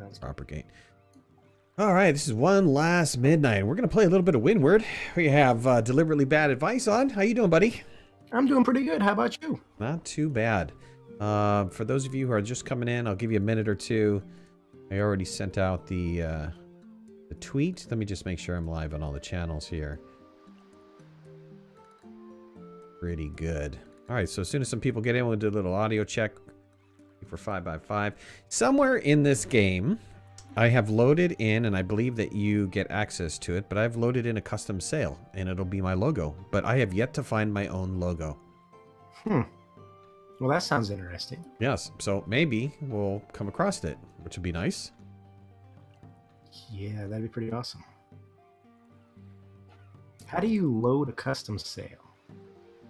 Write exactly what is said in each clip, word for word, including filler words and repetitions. That was propagate. All right, this is One Last Midnight. We're going to play a little bit of Windward. We have uh, Deliberately Bad Advice on. How you doing, buddy? I'm doing pretty good. How about you? Not too bad. Uh, for those of you who are just coming in, I'll give you a minute or two. I already sent out the, uh, the tweet. Let me just make sure I'm live on all the channels here. Pretty good. All right, so as soon as some people get in, we'll do a little audio check for five by five. Somewhere in this game... I have loaded in, and I believe that you get access to it, but I've loaded in a custom sail, and it'll be my logo. But I have yet to find my own logo. Hmm. Well, that sounds interesting. Yes. So maybe we'll come across it, which would be nice. Yeah, that'd be pretty awesome. How do you load a custom sail?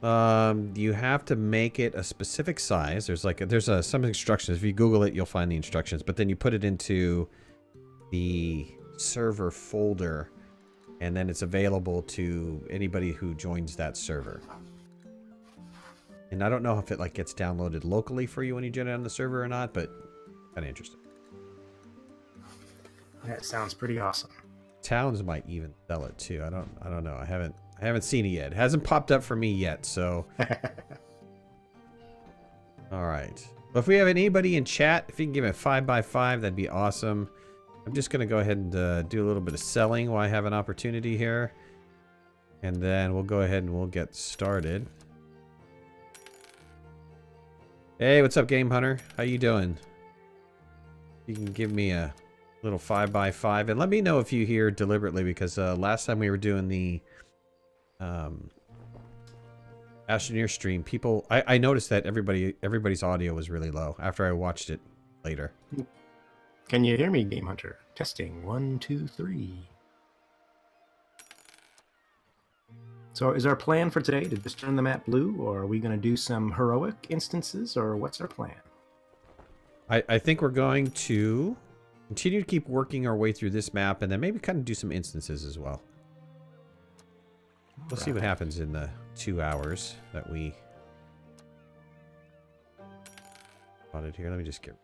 Um, you have to make it a specific size. There's like a, there's a, some instructions. If you Google it, you'll find the instructions. But then you put it into... the server folder, and then it's available to anybody who joins that server. And I don't know if it like gets downloaded locally for you when you join it on the server or not, but kind of interesting. That sounds pretty awesome. Towns might even sell it too. I don't. I don't know. I haven't. I haven't seen it yet. It hasn't popped up for me yet. So. All right. Well, if we have anybody in chat, if you can give it five by five, that'd be awesome. I'm just going to go ahead and uh, do a little bit of selling while I have an opportunity here. And then we'll go ahead and we'll get started. Hey, what's up, Game Hunter? How you doing? You can give me a little five by five. And let me know if you hear deliberately, because uh, last time we were doing the um, Astroneer stream, people... I, I noticed that everybody everybody's audio was really low after I watched it later. Can you hear me, Game Hunter? Testing, one, two, three. So is our plan for today to just turn the map blue, or are we going to do some heroic instances, or what's our plan? I, I think we're going to continue to keep working our way through this map, and then maybe kind of do some instances as well. We'll see what happens in the two hours that we... spotted here. Let me just get...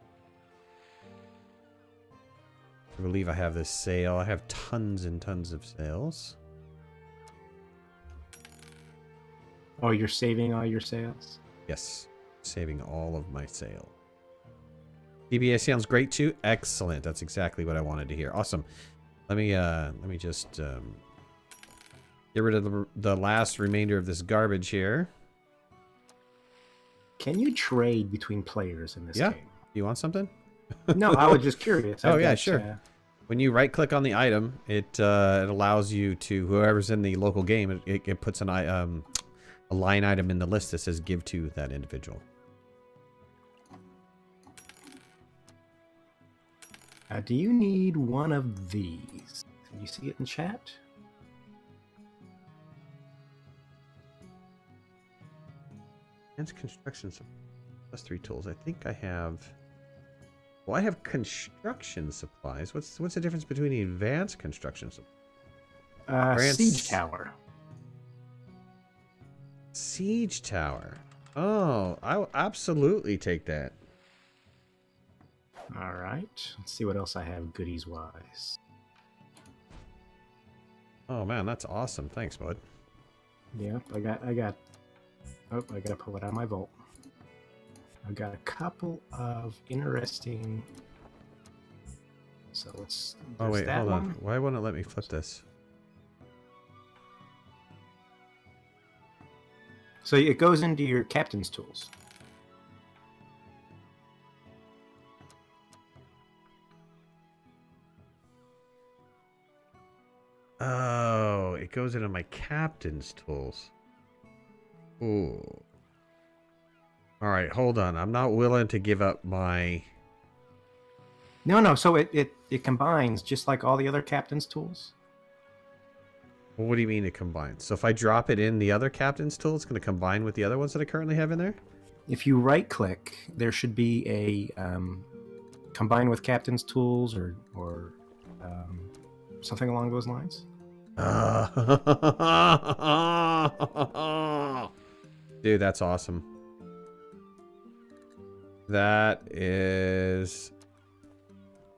I believe I have this sale. I have tons and tons of sales. Oh, you're saving all your sales? Yes. Saving all of my sales. D B A sounds great too. Excellent. That's exactly what I wanted to hear. Awesome. Let me uh let me just um get rid of the, the last remainder of this garbage here. Can you trade between players in this yeah. game? Yeah. You want something? No, I was just curious. I oh, guess, yeah, sure. Uh... When you right-click on the item, it uh, it allows you to, whoever's in the local game, it, it, it puts an um, a line item in the list that says give to that individual. Uh, do you need one of these? Can you see it in chat? It's construction. Plus three tools. I think I have... Well, I have construction supplies. What's what's the difference between the advanced construction supplies? Uh, advanced... Siege tower. Siege tower. Oh, I'll absolutely take that. All right. Let's see what else I have goodies-wise. Oh man, that's awesome. Thanks, bud. Yeah, I got I got. Oh, I gotta pull it out of my vault. I've got a couple of interesting. So let's. Oh wait, hold on. Why won't it let me flip this? So it goes into your captain's tools. Oh, it goes into my captain's tools. Ooh. All right, hold on. I'm not willing to give up my... No, no, so it, it, it combines just like all the other captain's tools. Well, what do you mean it combines? So if I drop it in the other captain's tool, it's going to combine with the other ones that I currently have in there? If you right-click, there should be a um, combine with captain's tools or, or um, something along those lines. Uh, Dude, that's awesome. That is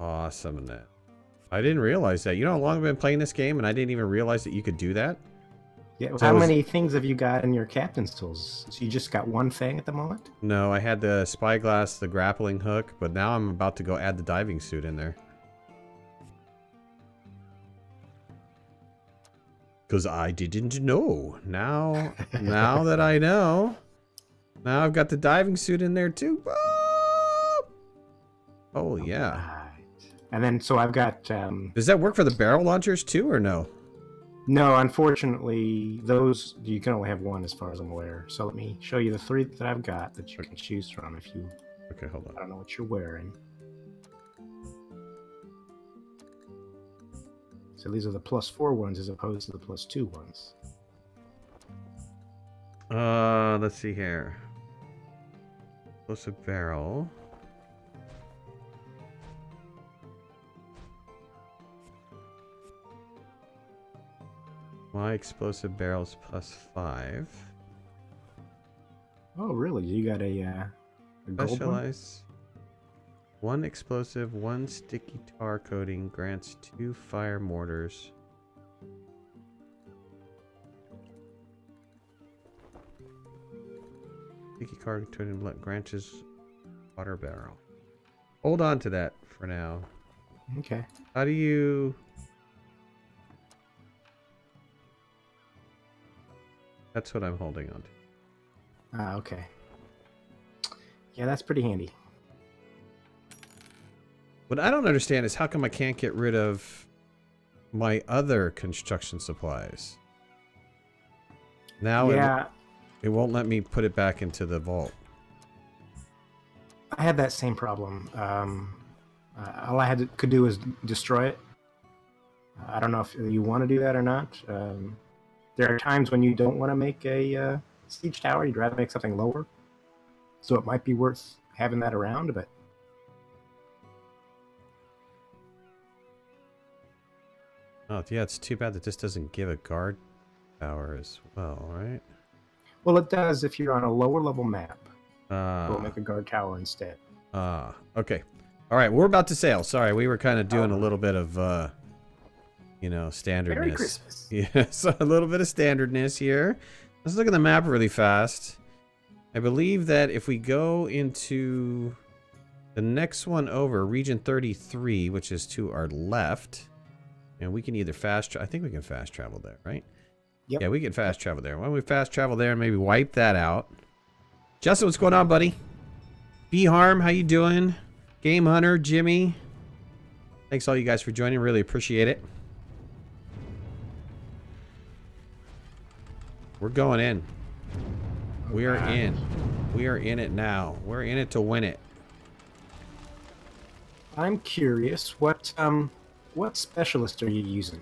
Aw, summon that. I didn't realize that. You know how long I've been playing this game, and I didn't even realize that you could do that? Yeah. So how was... many things have you got in your captain's tools? So you just got one thing at the moment? No, I had the spyglass, the grappling hook, but now I'm about to go add the diving suit in there. Because I didn't know. Now, now that I know, now I've got the diving suit in there too. Oh, oh yeah. Right. And then, so I've got... Um, does that work for the barrel launchers too, or no? No, unfortunately, those, you can only have one as far as I'm aware. So let me show you the three that I've got that you okay. can choose from if you... Okay, hold on. I don't know what you're wearing. So these are the plus four ones as opposed to the plus two ones. Uh, let's see here. Plus a barrel. My explosive barrel's plus five. Oh, really? You got a, uh, a gold specialized. One? One explosive, one sticky tar coating grants two fire mortars. Sticky tar coating grants water barrel. Hold on to that for now. Okay. How do you... That's what I'm holding on to. Ah, okay. Yeah, that's pretty handy. What I don't understand is how come I can't get rid of my other construction supplies. Now yeah. it, it won't let me put it back into the vault. I had that same problem. Um, uh, all I had to, could do was destroy it. I don't know if you want to do that or not. Um, there are times when you don't want to make a uh, siege tower. You'd rather make something lower. So it might be worth having that around, but oh, yeah, it's too bad that this doesn't give a guard tower as well, right? Well, it does if you're on a lower level map. Uh, we'll make a guard tower instead. Ah, uh, okay. All right, we're about to sail. Sorry, we were kind of doing oh. a little bit of, uh, you know, standardness. Merry Christmas. Yeah, so a little bit of standardness here. Let's look at the map really fast. I believe that if we go into the next one over, region thirty-three, which is to our left... And we can either fast... Tra I think we can fast travel there, right? Yep. Yeah, we can fast travel there. Why don't we fast travel there and maybe wipe that out? Justin, what's going on, buddy? Beeharm, how you doing? Game Hunter, Jimmy. Thanks all you guys for joining. Really appreciate it. We're going in. We are in. We are in it now. We're in it to win it. I'm curious what... um. What specialist are you using?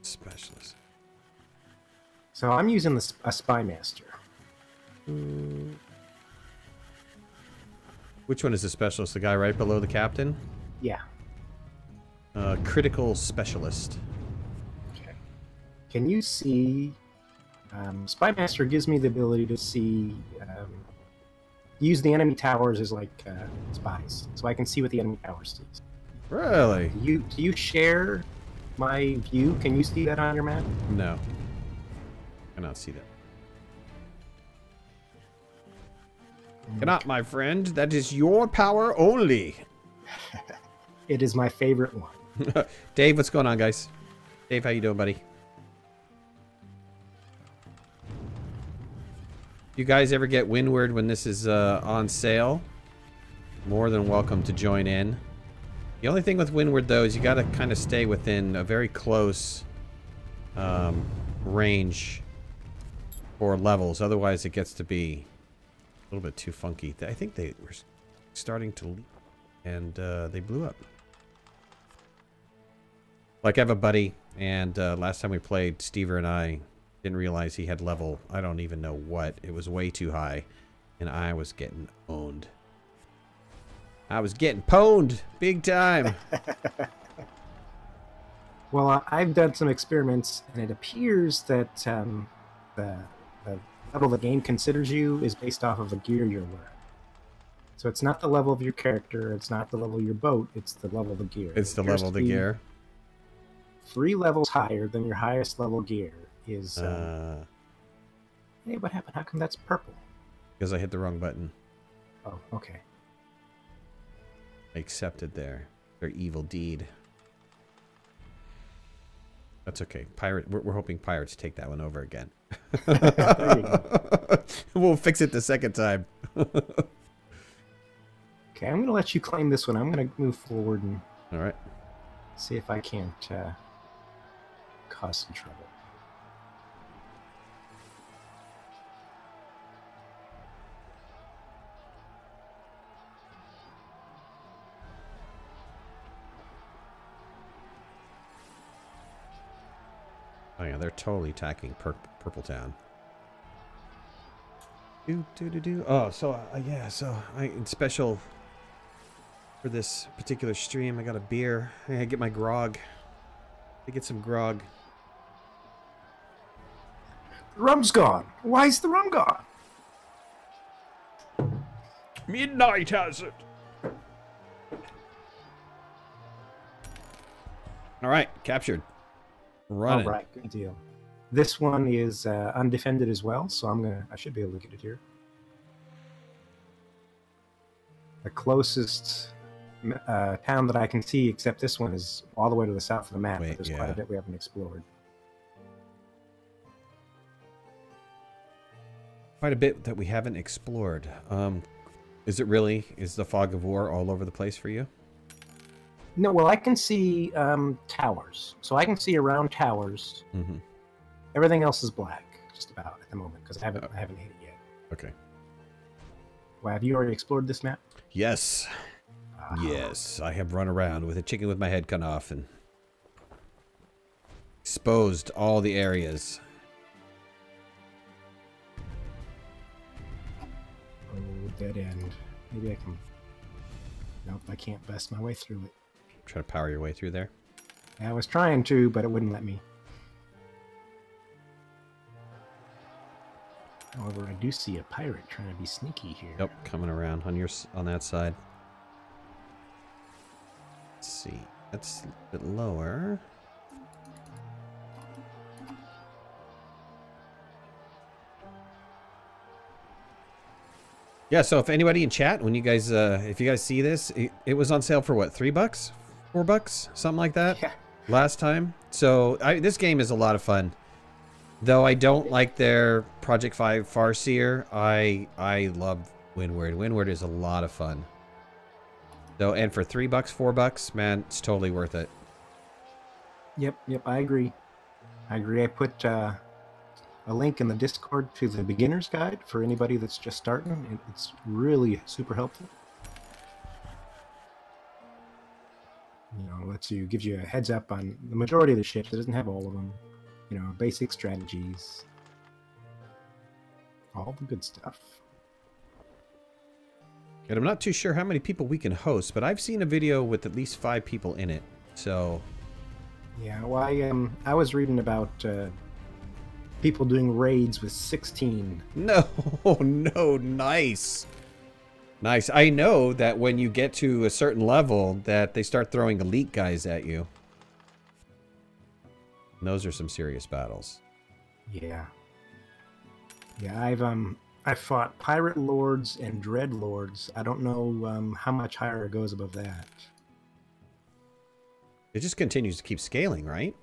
Specialist. So I'm using the, a spy master. Mm. Which one is the specialist? The guy right below the captain? Yeah. Uh, critical specialist. Okay. Can you see? Um, spy master gives me the ability to see. Um, use the enemy towers as like uh, spies, so I can see what the enemy tower sees. Really? Do you, do you share my view? Can you see that on your map? No. I cannot see that. Mm. Cannot, my friend. That is your power only. It is my favorite one. Dave, what's going on, guys? Dave, how you doing, buddy? You guys ever get Windward when this is uh, on sale? More than welcome to join in. The only thing with Windward, though, is you gotta kind of stay within a very close um, range or levels. Otherwise, it gets to be a little bit too funky. I think they were starting to leak, and uh, they blew up. Like, I have a buddy, and uh, last time we played, Steven and I didn't realize he had level, I don't even know what. It was way too high, and I was getting owned. I was getting pwned big time. Well, I've done some experiments, and it appears that um, the, the level the game considers you is based off of the gear you're wearing. So it's not the level of your character, it's not the level of your boat, it's the level of the gear. It's the level of the gear. Three levels higher than your highest level gear is... Uh, uh, hey, what happened? How come that's purple? Because I hit the wrong button. Oh, okay. I accepted their, their evil deed. That's okay. Pirate. We're, we're hoping pirates take that one over again. There you go. We'll fix it the second time. Okay, I'm going to let you claim this one. I'm going to move forward and all right. see if I can't uh, cause some trouble. Oh yeah, they're totally attacking Pur Purple Town. Do, do, do, do. Oh, so uh, yeah, so I special... For this particular stream, I got a beer. I get my grog. I get some grog. The rum's gone. Why is the rum gone? Midnight has it. All right, captured. Run. All right, good deal. This one is uh, undefended as well, so I'm gonna. I should be able to get it here. The closest. Uh, town that I can see, except this one is all the way to the south of the map. Wait, but there's yeah. quite a bit we haven't explored. Quite a bit that we haven't explored. Um, is it really? Is the fog of war all over the place for you? No. Well, I can see um, towers, so I can see around towers. Mm-hmm. Everything else is black, just about at the moment, because I haven't oh. I haven't hit it yet. Okay. Well, have you already explored this map? Yes. Yes, I have run around with a chicken with my head cut off and exposed all the areas. Oh, dead end. Maybe I can... Nope, I can't bust my way through it. Try to power your way through there? I was trying to, but it wouldn't let me. However, I do see a pirate trying to be sneaky here. Nope, coming around on your on that side. Let's see, that's a bit lower. Yeah, so if anybody in chat, when you guys, uh, if you guys see this, it, it was on sale for what, three bucks? Four bucks? Something like that? Yeah. Last time. So I, this game is a lot of fun. Though I don't like their Project five Farseer, I, I love Windward. Windward is a lot of fun. So, and for three bucks, four bucks, man, it's totally worth it. Yep, yep, I agree. I agree. I put uh, a link in the Discord to the beginner's guide for anybody that's just starting. It's really super helpful. You know, lets you, gives you a heads up on the majority of the ships. It doesn't have all of them. You know, basic strategies, all the good stuff. And I'm not too sure how many people we can host, but I've seen a video with at least five people in it. So, yeah, well, I um, I was reading about uh, people doing raids with sixteen. No, no, nice, nice. I know that when you get to a certain level, that they start throwing elite guys at you. And those are some serious battles. Yeah, yeah, I've um. I fought pirate lords and dread lords. I don't know um, how much higher it goes above that. It just continues to keep scaling, right?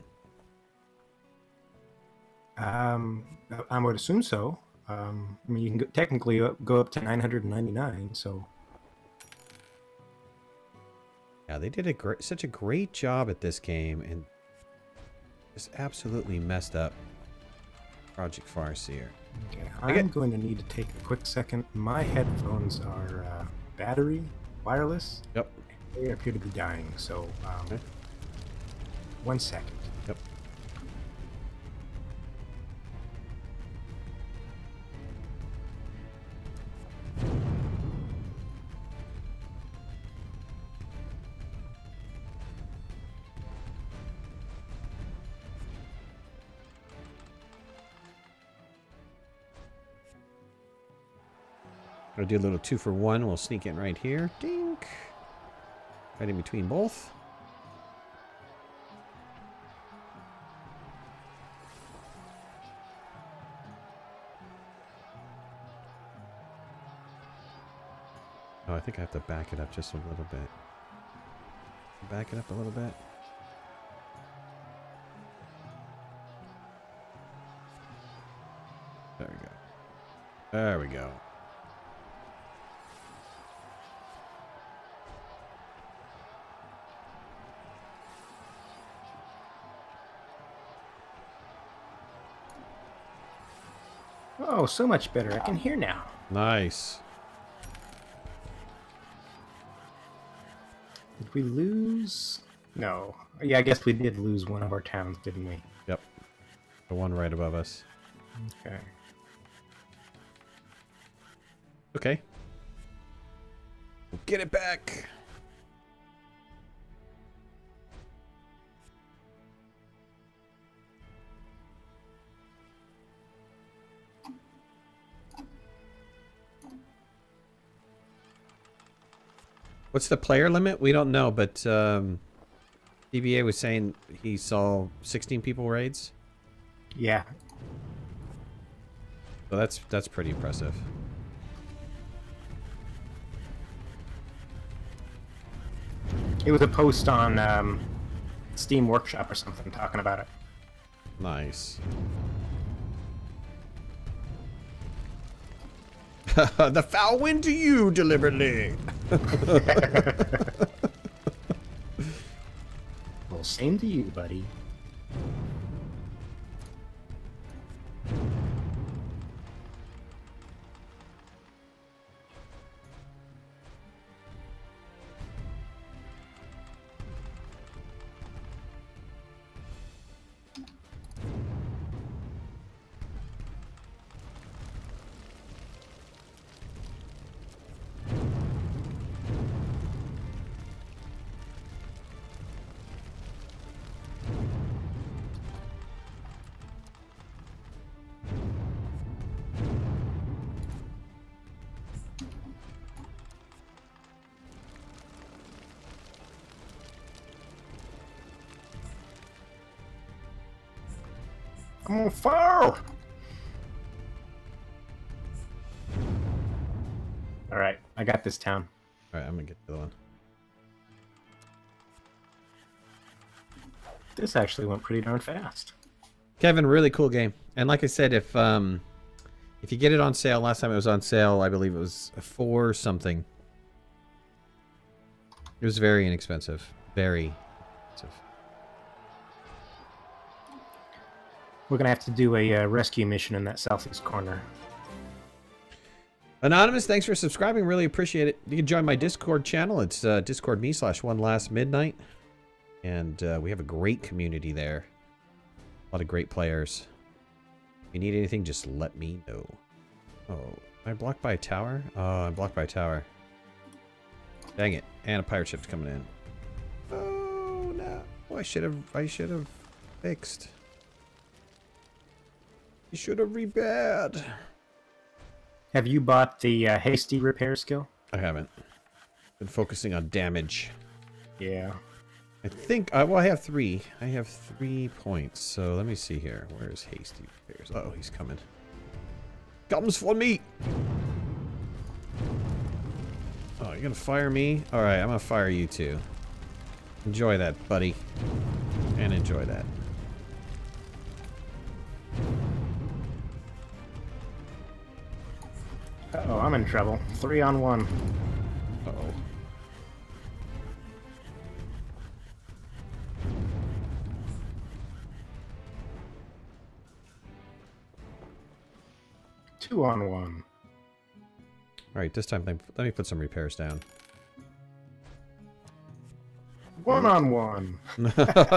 Um, I would assume so. Um, I mean, you can go, technically go up to nine hundred ninety-nine. So, yeah, they did a gr such a great job at this game and just absolutely messed up Project Farseer. Okay, I'm get... going to need to take a quick second. My headphones are uh, battery, wireless. Yep. They appear to be dying, so um, okay. one second. Yep. I'll do a little two for one. We'll sneak in right here. Dink. Right in between both. Oh, I think I have to back it up just a little bit. Back it up a little bit. There we go. There we go. Oh, so much better. I can hear now. Nice. Did we lose? No. Yeah, I guess we did lose one of our towns, didn't we? Yep. The one right above us. Okay. Okay. We'll get it back. What's the player limit? We don't know, but um, D B A was saying he saw sixteen people raids. Yeah. So that's that's pretty impressive. It was a post on um, Steam Workshop or something talking about it. Nice. The foul wind to you, deliberately. Well, same to you, buddy. I'm on fire! Alright, I got this town. Alright, I'm gonna get the other one. This actually went pretty darn fast. Kevin, really cool game. And like I said, if um, if you get it on sale, last time it was on sale, I believe it was four something. It was very inexpensive. Very expensive. We're going to have to do a uh, rescue mission in that southeast corner. Anonymous, thanks for subscribing. Really appreciate it. You can join my Discord channel. It's uh, discord.me slash one last midnight. And uh, we have a great community there. A lot of great players. If you need anything, just let me know. Oh, am I blocked by a tower? Oh, I'm blocked by a tower. Dang it. And a pirate ship's coming in. Oh, no. Oh, I should have, I should have fixed. You should have repaired. Have you bought the uh, hasty repair skill? I haven't. Been focusing on damage. Yeah. I think. Uh, well, I have three. I have three points. So let me see here. Where is hasty repairs? Uh oh, he's coming. Comes for me. Oh, you're gonna fire me? All right, I'm gonna fire you too. Enjoy that, buddy. And enjoy that. Uh-oh, I'm in trouble. Three on one. Uh-oh. Two on one. Alright, this time, let me put some repairs down. One on one!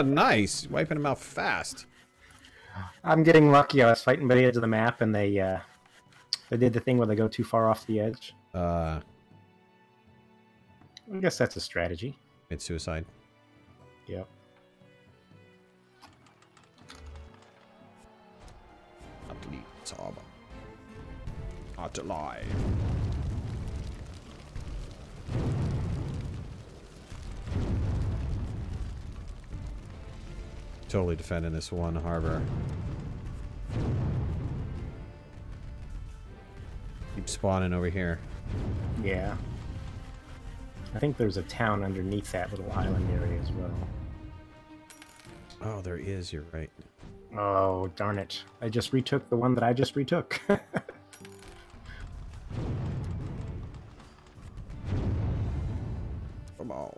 Nice! Wiping them out fast. I'm getting lucky. I was fighting by the edge of the map, and they, uh... They did the thing where they go too far off the edge. Uh, I guess that's a strategy. It's suicide. Yep. Not to leave. It's all about. Not to lie. totally defending this one harbor. Keep spawning over here. Yeah. I think there's a town underneath that little island area as well. Oh, there is. You're right. Oh, darn it. I just retook the one that I just retook. Come on.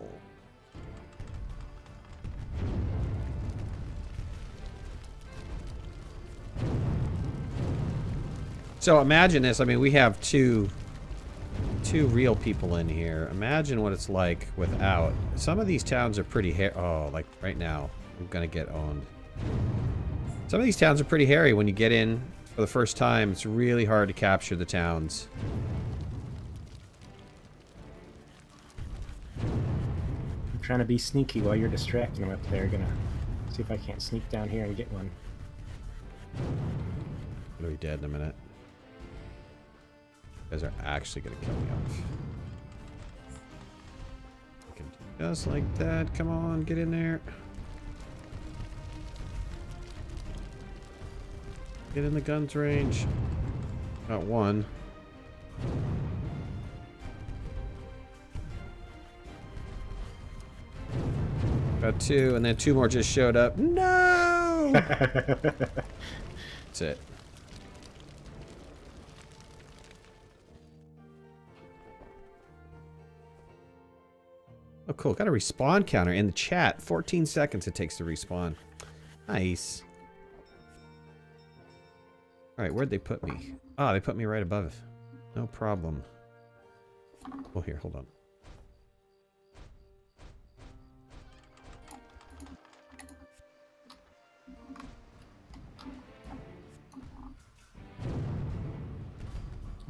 So imagine this. I mean, we have two two real people in here. Imagine what it's like without. Some of these towns are pretty hairy. Oh, like right now, I'm going to get owned. Some of these towns are pretty hairy. When you get in for the first time, it's really hard to capture the towns. I'm trying to be sneaky while you're distracting them up there. Gonna see if I can't sneak down here and get one. I'm gonna be dead in a minute. You guys are actually gonna kill me off. I can do just like that. Come on, get in there. Get in the guns range. Got one. Got two, and then two more just showed up. No! That's it. Oh, cool. Got a respawn counter in the chat. fourteen seconds it takes to respawn. Nice. Alright, where'd they put me? Ah, oh, they put me right above it. No problem. Oh, here, hold on.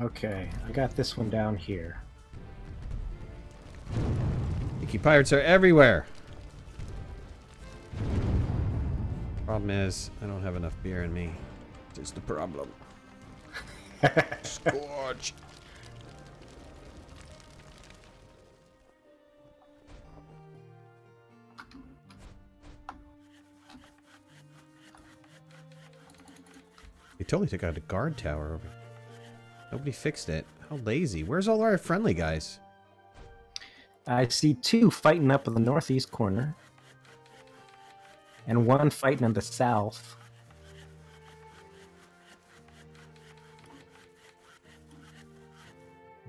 Okay, I got this one down here. Mickey pirates are everywhere! Problem is, I don't have enough beer in me. Is the problem. Scorch. They totally took out a guard tower over. Nobody fixed it. How lazy. Where's all our friendly guys? I see two fighting up in the northeast corner. And one fighting in the south.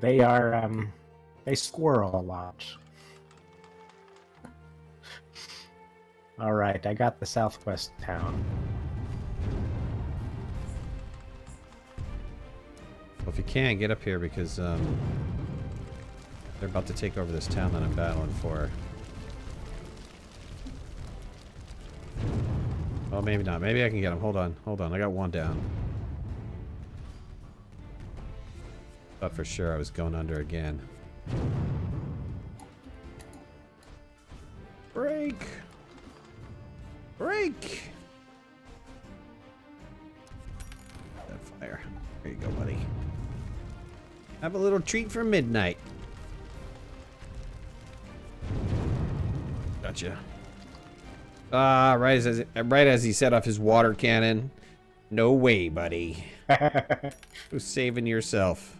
They are, um, they squirrel a lot. Alright, I got the southwest town. Well, if you can, get up here because, um, they're about to take over this town that I'm battling for. Oh, maybe not. Maybe I can get them. Hold on, hold on. I got one down. Thought for sure I was going under again. Break! Break! That fire. There you go, buddy. Have a little treat for midnight. Gotcha. Ah, uh, right as right as he set off his water cannon. No way, buddy. Who's saving yourself?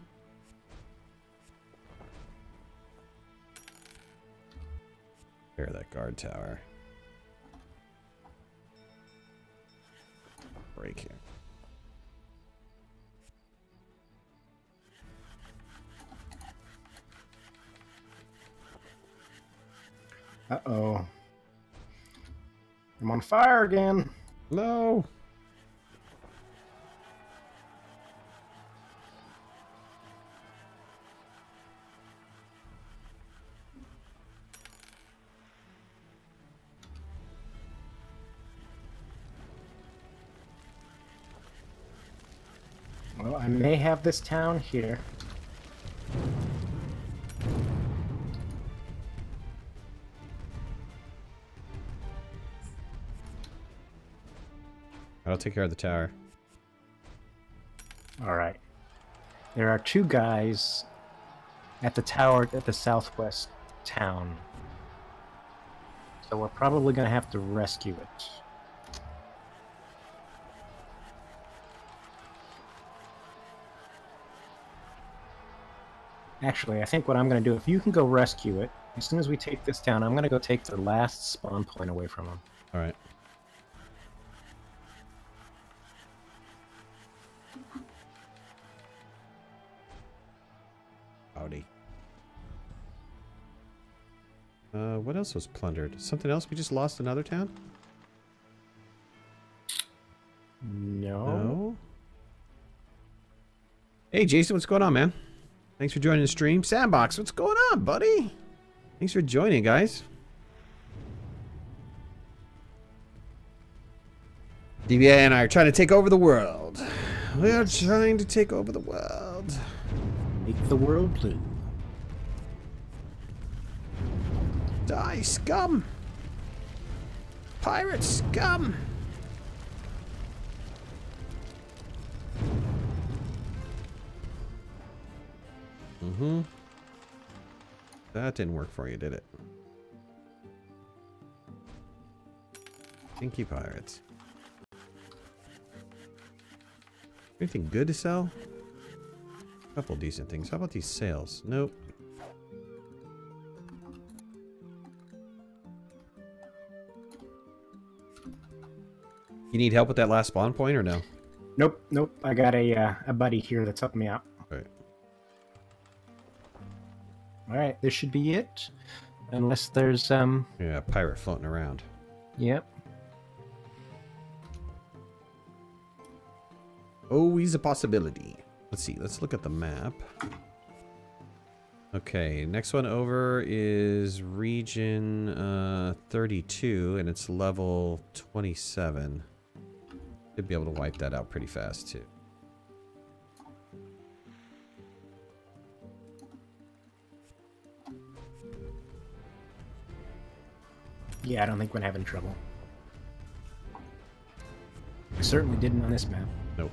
That guard tower. Break it. Uh-oh. I'm on fire again. No. Well, I may have this town here. I'll take care of the tower. All right. There are two guys at the tower at the southwest town. So we're probably going to have to rescue it. Actually, I think what I'm going to do, if you can go rescue it, as soon as we take this down, I'm going to go take the last spawn point away from them. All right. Howdy. Uh, what else was plundered? Something else? We just lost another town? No. No? Hey, Jason, what's going on, man? Thanks for joining the stream. Sandbox, what's going on, buddy? Thanks for joining, guys. D B A and I are trying to take over the world. We are trying to take over the world. Make the world blue. Die, scum! Pirate scum! Mm-hmm. That didn't work for you, did it? Stinky pirates. Anything good to sell? A couple decent things. How about these sales? Nope. You need help with that last spawn point or no? Nope, nope. I got a uh, a buddy here that's helping me out. Alright, this should be it. Unless there's, um... yeah, a pirate floating around. Yep. Always a possibility. Let's see, let's look at the map. Okay, next one over is region uh, thirty-two, and it's level twenty-seven. Should be able to wipe that out pretty fast, too. Yeah, I don't think we're having trouble. We certainly didn't on this map. Nope.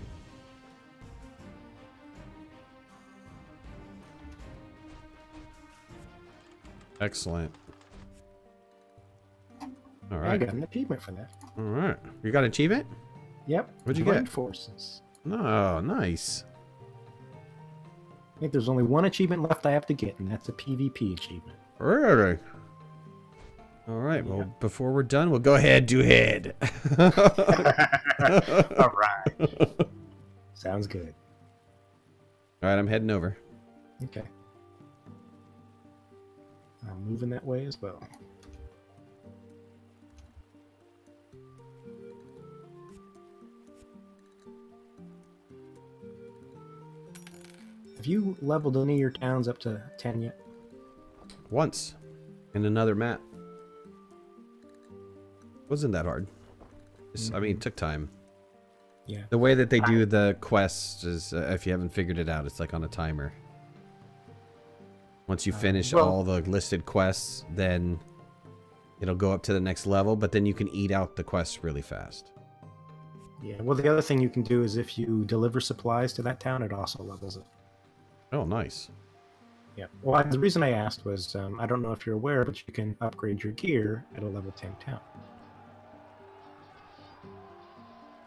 Excellent. All right. I got an achievement for that. All right. You got an achievement? Yep. What'd you Joint get? Forces. Oh, nice. I think there's only one achievement left I have to get, and that's a PvP achievement. Really? All right, well, yeah. Before we're done, we'll go ahead, do head. All right. Sounds good. All right, I'm heading over. Okay. I'm moving that way as well. Have you leveled any of your towns up to ten yet? Once, in another map. Wasn't that hard. Just, mm-hmm. I mean, it took time. Yeah. The way that they do the quests is, uh, if you haven't figured it out, it's like on a timer. Once you finish uh, well, all the listed quests, then it'll go up to the next level, but then you can eat out the quests really fast. Yeah, well, the other thing you can do is if you deliver supplies to that town, it also levels it. Oh, nice. Yeah. Well, the reason I asked was, um, I don't know if you're aware, but you can upgrade your gear at a level ten town.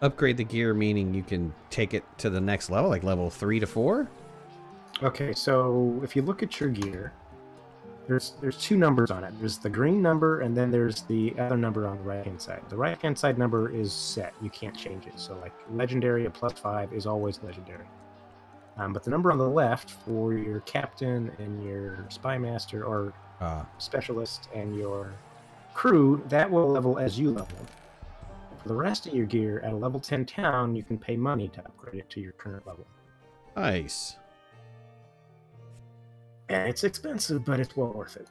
Upgrade the gear, meaning you can take it to the next level, like level three to four? Okay, so if you look at your gear, there's there's two numbers on it. There's the green number, and then there's the other number on the right-hand side. The right-hand side number is set. You can't change it. So, like, legendary at plus five is always legendary. Um, but the number on the left for your captain and your spy master or uh. specialist and your crew, that will level as you level. For the rest of your gear, at a level ten town, you can pay money to upgrade it to your current level. Nice. And it's expensive, but it's well worth it.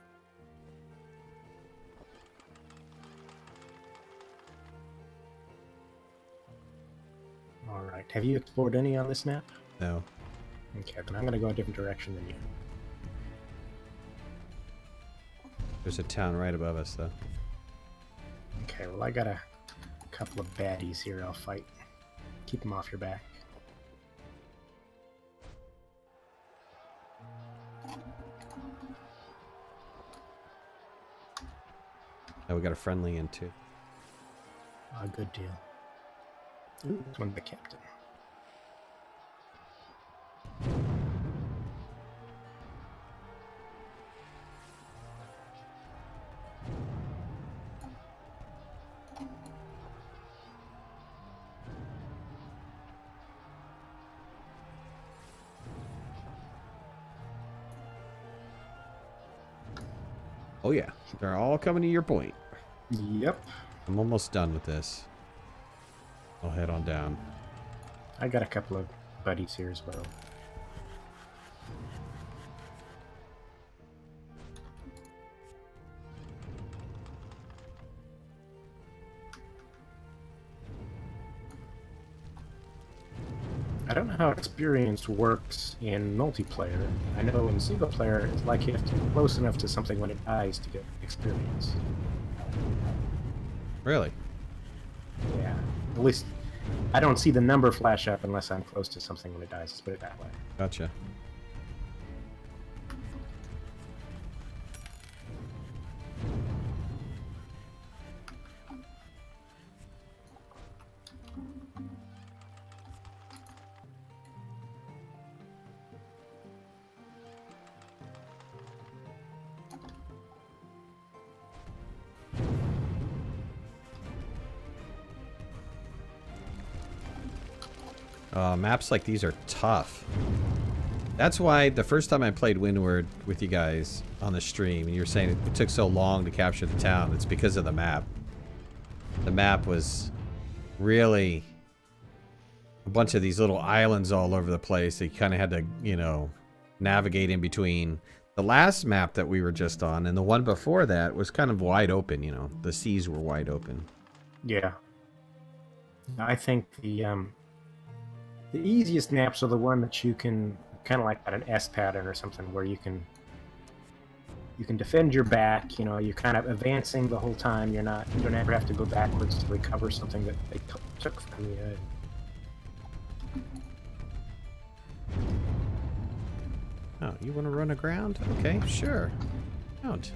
All right. Have you explored any on this map? No. Okay, then I'm going to go a different direction than you. There's a town right above us, though. Okay, well, I got to... couple of baddies here I'll fight. Keep them off your back. Oh, we got a friendly in too. A good deal. Ooh, that's one of the captain. Oh yeah, they're all coming to your point. Yep. I'm almost done with this. I'll head on down. I got a couple of buddies here as well. I don't know how experience works in multiplayer. I know in single player, it's like you have to be close enough to something when it dies to get experience. Really? Yeah. At least I don't see the number flash up unless I'm close to something when it dies. Let's put it that way. Gotcha. Uh, maps like these are tough. That's why the first time I played Windward with you guys on the stream, and you were saying it took so long to capture the town, it's because of the map. The map was really a bunch of these little islands all over the place that you kind of had to, you know, navigate in between. The last map that we were just on, and the one before that, was kind of wide open, you know. The seas were wide open. Yeah. I think the, um... the easiest maps are the one that you can kind of like an S pattern or something, where you can you can defend your back. You know, you're kind of advancing the whole time. You're not you don't ever have to go backwards to recover something that they took from you. Oh, you want to run aground? Okay, sure. Don't.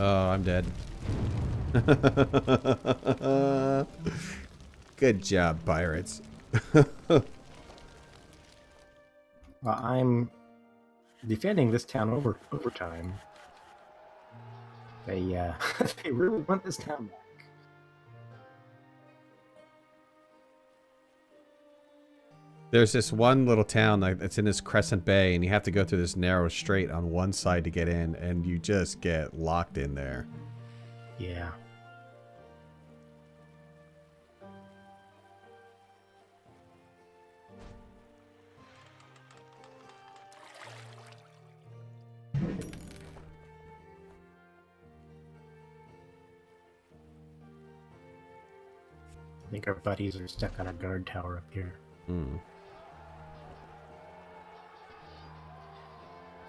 Oh, I'm dead. Good job, pirates. Well, I'm defending this town over over time. They uh, they really want this town back. There's this one little town that's in this Crescent Bay, and you have to go through this narrow strait on one side to get in, and you just get locked in there. Yeah. I think our buddies are stuck on a guard tower up here. Hmm.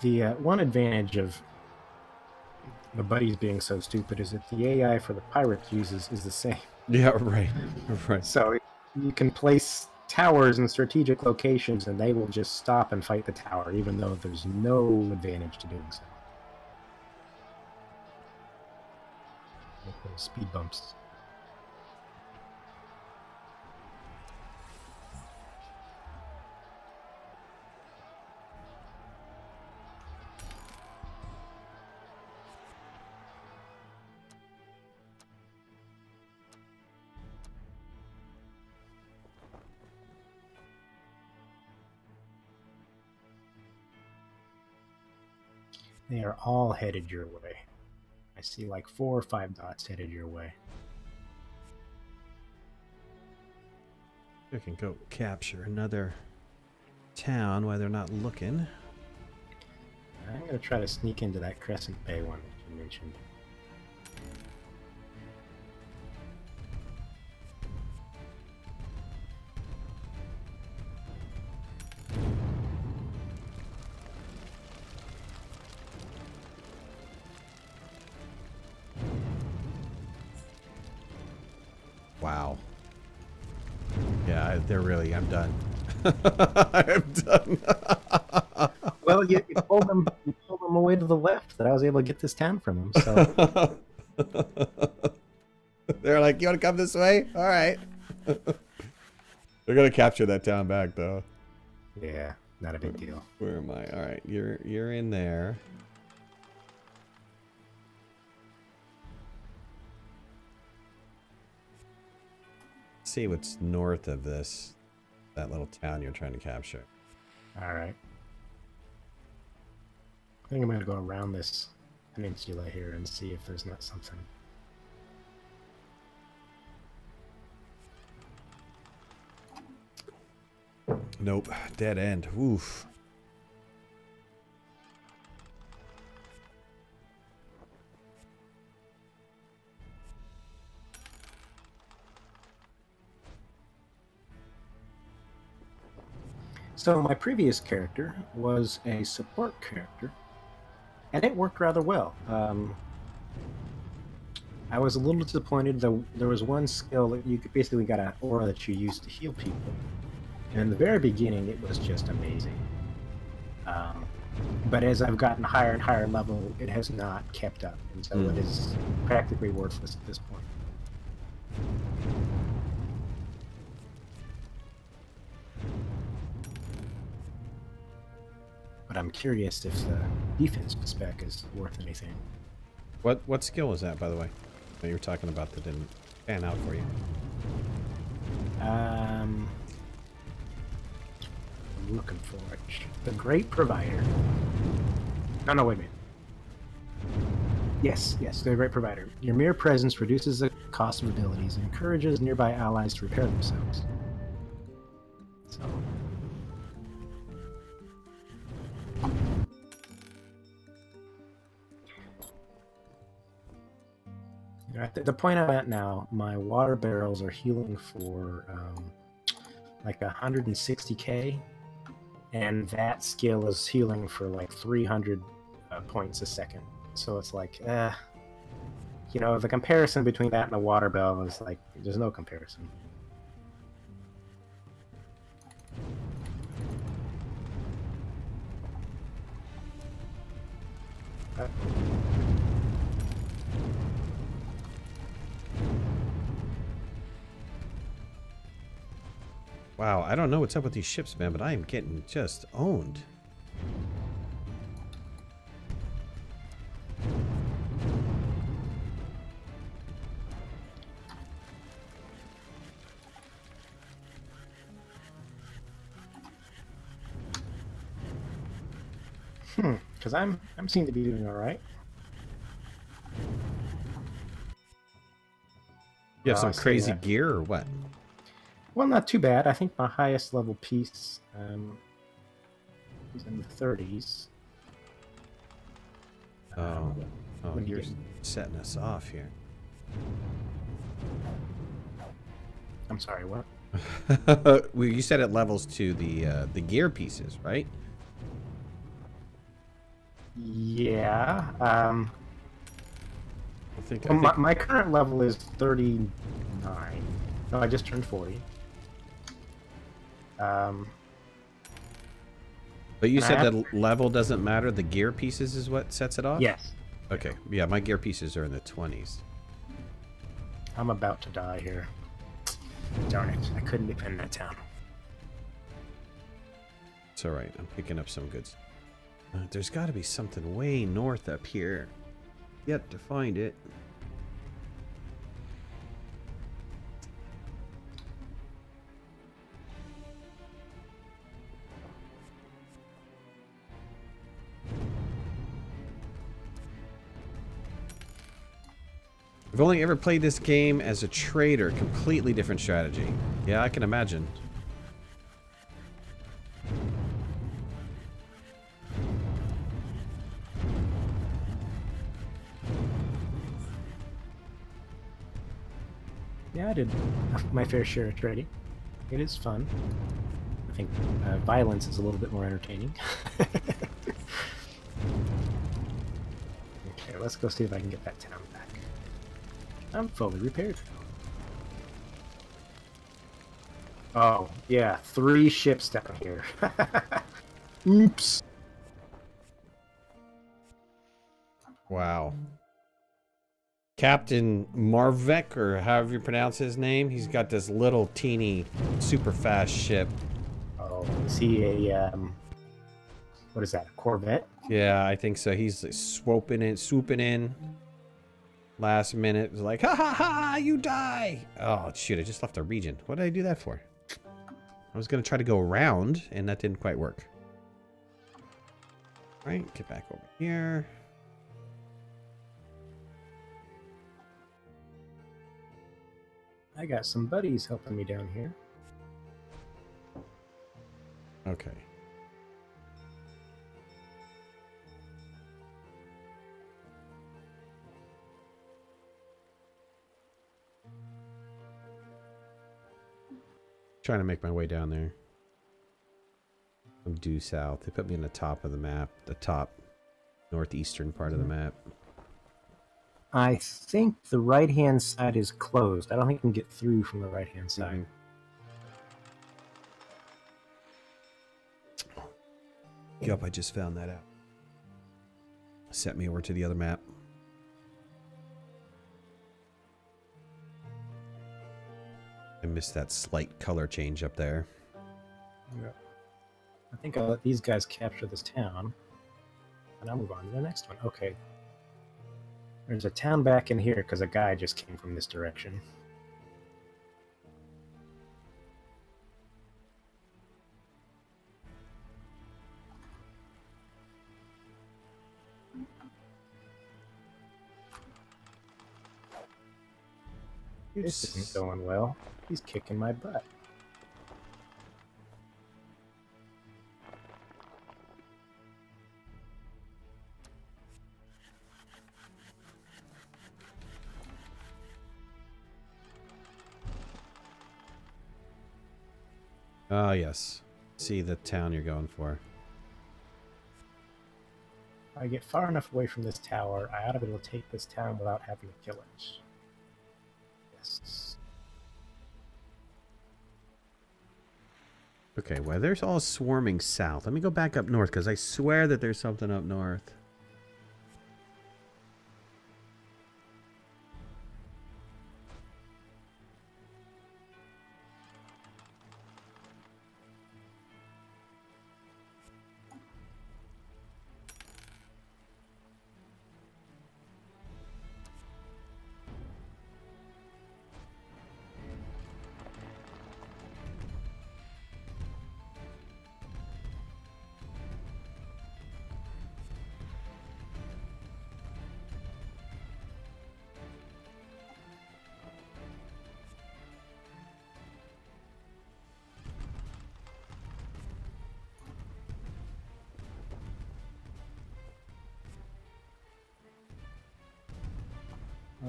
The uh, one advantage of the buddies being so stupid is that the A I for the pirate uses is the same. Yeah, right. Right. So you can place towers in strategic locations, and they will just stop and fight the tower, even though there's no advantage to doing so. Like those speed bumps. They are all headed your way. I see like four or five dots headed your way. I can go capture another town while they're not looking. I'm going to try to sneak into that Crescent Bay one that you mentioned. They're really, I'm done. I'm done. Well, you, you, pulled them, you pulled them away to the left that I was able to get this town from them. So. They're like, you want to come this way? All right. They're going to capture that town back, though. Yeah, not a big where, deal. Where am I? All right, you're, you're in there. see what's north of this, that little town you're trying to capture. All right. I think I'm going to go around this peninsula here and see if there's not something. Nope. Dead end. Oof. So my previous character was a support character, and it worked rather well. Um, I was a little disappointed, though. There was one skill that you could basically got an aura that you used to heal people. And in the very beginning, it was just amazing. Um, but as I've gotten higher and higher level, it has not kept up, and so mm. it is practically worthless at this point. But I'm curious if the defense spec is worth anything. What what skill is that, by the way, that you were talking about that didn't pan out for you? Um, I'm looking for it. The Great Provider. No, no, wait a minute. Yes, yes, the Great Provider. Your mere presence reduces the cost of abilities and encourages nearby allies to repair themselves. So. At the point I'm at now, my water barrels are healing for um, like one hundred sixty K, and that skill is healing for like three hundred uh, points a second. So it's like, uh, you know, the comparison between that and the water barrel is like, there's no comparison. Uh, Wow, I don't know what's up with these ships, man, but I am getting just owned. Hmm, because I'm I'm seem to be doing all right. You have oh, some crazy that. gear or what? Well, not too bad. I think my highest level piece um, is in the thirties. Oh, um, oh you're getting... setting us off here. I'm sorry, what? Well, you said it levels to the uh, the gear pieces, right? Yeah. Um, I think, well, I think... My, my current level is thirty-nine. No, I just turned forty. Um, but you said that level doesn't matter. The gear pieces is what sets it off? Yes. Okay. Yeah, my gear pieces are in the twenties. I'm about to die here. Darn it. I couldn't defend that town. It's all right. I'm picking up some goods. Uh, there's got to be something way north up here. Yet to find it. I've only ever played this game as a trader. Completely different strategy. Yeah, I can imagine. Yeah, I did my fair share of trading. It is fun. I think uh, violence is a little bit more entertaining. Okay, let's go see if I can get that town back. I'm fully repaired. Oh, yeah, three ships down here. Oops. Wow. Captain Marvek, or however you pronounce his name, he's got this little teeny super fast ship. Oh, is he a, um, what is that, a Corvette? Yeah, I think so. He's like, swooping in, swooping in. last minute. It was like, ha ha ha, you die. Oh, shoot, I just left a region. What did I do that for? I was going to try to go around, and that didn't quite work. All right, get back over here. I got some buddies helping me down here. Okay. Trying to make my way down there. I'm due south. They put me in the top of the map, the top northeastern part of the map. I think the right-hand side is closed. I don't think you can get through from the right-hand side. Mm-hmm. Yup, I just found that out. Set me over to the other map. I missed that slight color change up there. Yep. I think I'll let these guys capture this town. And I'll move on to the next one. Okay. There's a town back in here because a guy just came from this direction. This isn't going well. He's kicking my butt. Ah, uh, yes. See the town you're going for. If I get far enough away from this tower, I ought to be able to take this town without having to kill it. Yes. Okay, well, there's all swarming south. Let me go back up north, because I swear that there's something up north.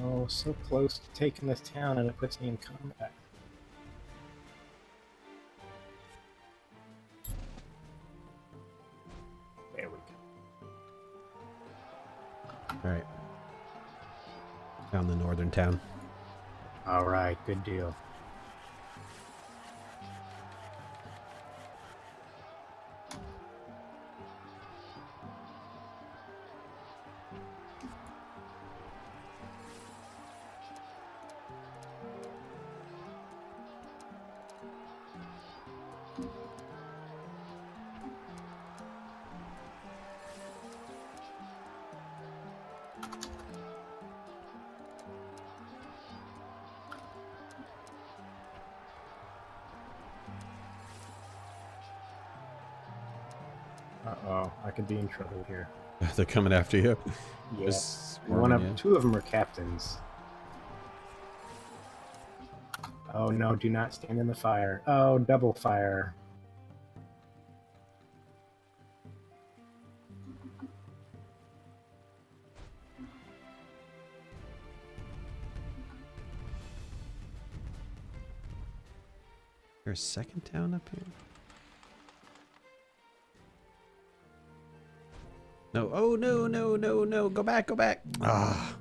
Oh, so close to taking this town, and it puts me in combat. There we go. Alright. Down the northern town. Alright, good deal. Uh-oh, I could be in trouble here. They're coming after you? Yes. One of, two of them are captains. Oh no, do not stand in the fire. Oh, double fire. There's a second town up here? No, oh no, no, no, no, go back, go back. Ah,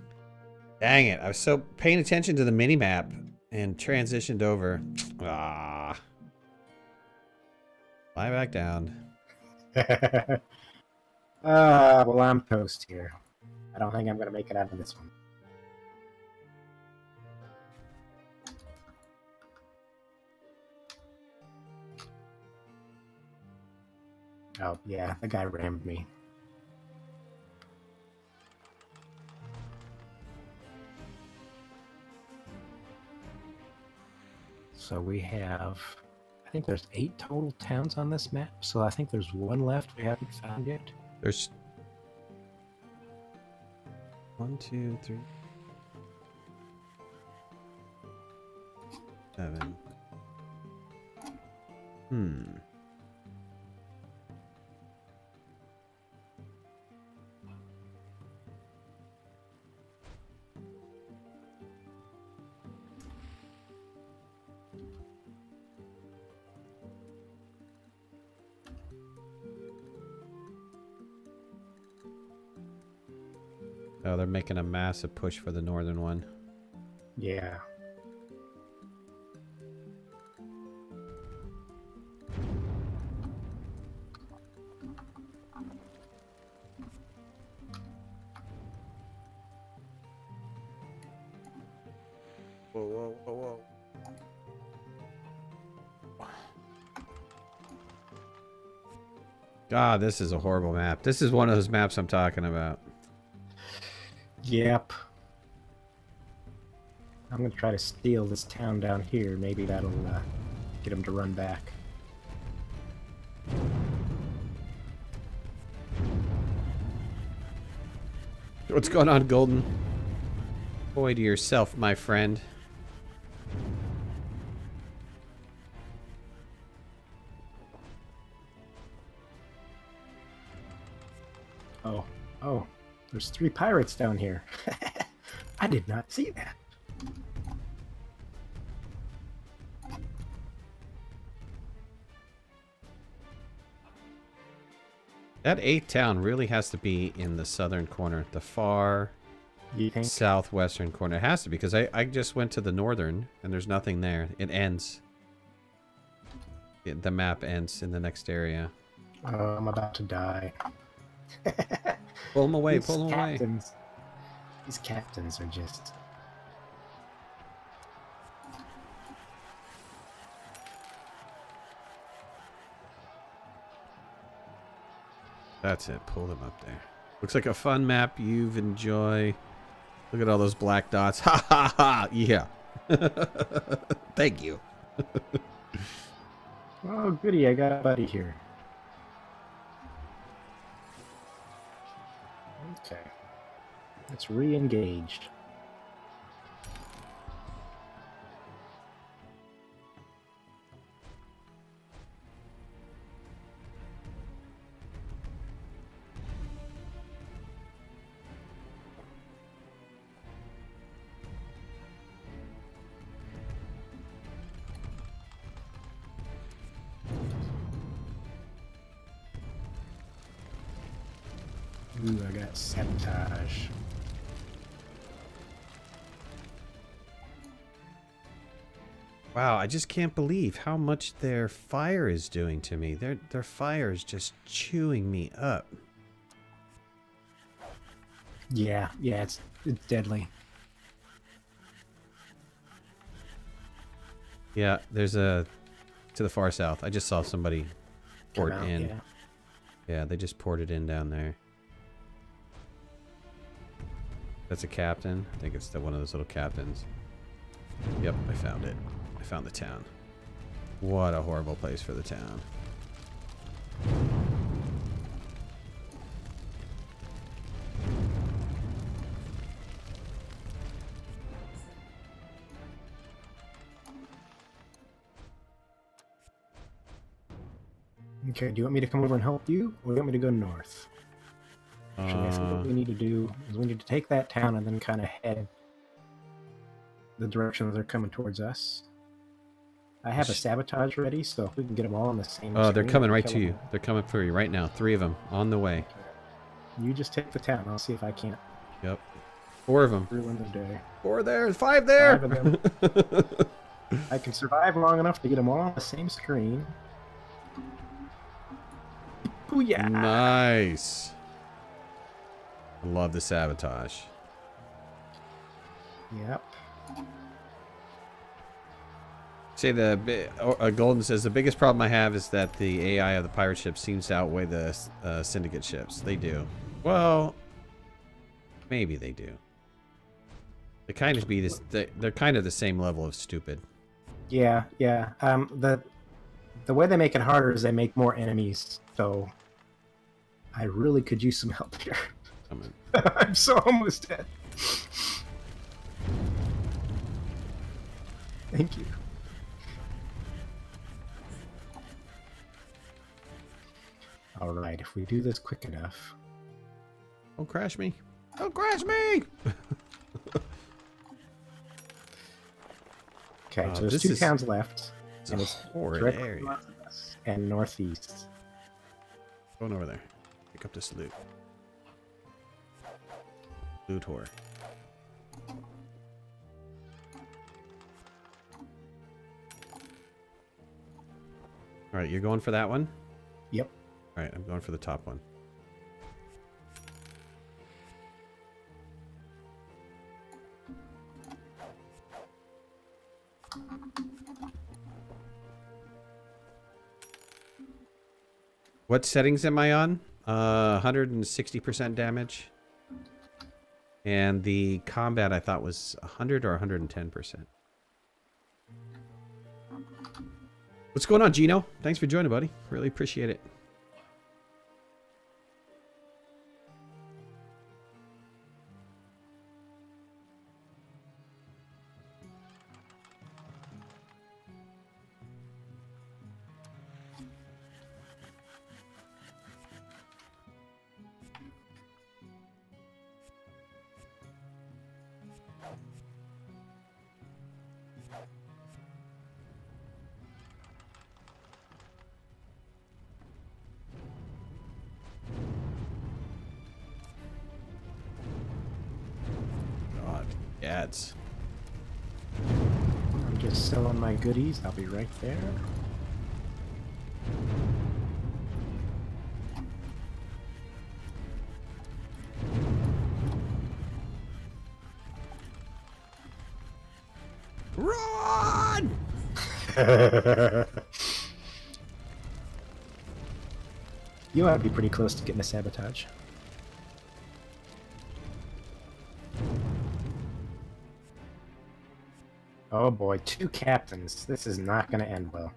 dang it. I was so paying attention to the mini-map and transitioned over. Ah. Fly back down. uh, well, I'm toast here. I don't think I'm going to make it out of this one. Oh, yeah, the guy rammed me. So we have, I think there's eight total towns on this map. So I think there's one left we haven't found yet. There's one, two, three, seven. Hmm. Oh, they're making a massive push for the northern one. Yeah. Whoa, whoa, whoa, whoa. God, this is a horrible map. This is one of those maps I'm talking about. Yep. I'm gonna try to steal this town down here. Maybe that'll uh, get him to run back. What's going on, Golden? Boy to yourself, my friend. Oh. Oh. There's three pirates down here. I did not see that. That eighth town really has to be in the southern corner, the far southwestern corner. It has to be, because I, I just went to the northern and there's nothing there. It ends. It, the map ends in the next area. Uh, I'm about to die. Pull them away, these pull them captains, away. These captains are just... That's it, pull them up there. Looks like a fun map you've enjoyed. Look at all those black dots. Ha ha ha! Yeah. Thank you. Oh, goody, I got a buddy here. Okay, let's re-engage. Ooh, I got sabotage. Wow, I just can't believe how much their fire is doing to me. Their their fire is just chewing me up. Yeah, yeah, it's it's deadly. Yeah, there's a to the far south. I just saw somebody pour it in. Yeah. Yeah, they just poured it in down there. That's a captain. I think it's the one of those little captains. Yep, I found it. I found the town. What a horrible place for the town. Okay, do you want me to come over and help you, or do you want me to go north? Actually, I think what we need to do is we need to take that town and then kind of head the direction that they're coming towards us. I have a sabotage ready, so if we can get them all on the same... Oh, uh, they're coming right to you. Them. They're coming for you right now. Three of them on the way. You just take the town. I'll see if I can't. Yep. Four of them. Ruin the day. Four there. Five there. Five of them. I can survive long enough to get them all on the same screen. Ooh, yeah. Nice. I love the sabotage. Yep. Say the uh, Golden says the biggest problem I have is that the A I of the pirate ship seems to outweigh the uh, syndicate ships. They do. Well, maybe they do. They kind of be this. They're kind of the same level of stupid. Yeah, yeah. Um, the the way they make it harder is they make more enemies. So I really could use some help here. I'm in. I'm so almost dead. Thank you. All right, if we do this quick enough. Don't crash me. Don't crash me! Okay, uh, so there's two is, towns left. It's and a it's horrid area. North of us and northeast. Going over there. Pick up this loot. Loot whore. Alright, you're going for that one? Yep. Alright, I'm going for the top one. What settings am I on? Uh, one hundred sixty percent damage. And the combat I thought was one hundred or one hundred ten percent. What's going on, Gino? Thanks for joining, buddy. Really appreciate it. Goodies, I'll be right there. Run! You ought to be pretty close to getting a sabotage. Oh boy, two captains. This is not going to end well.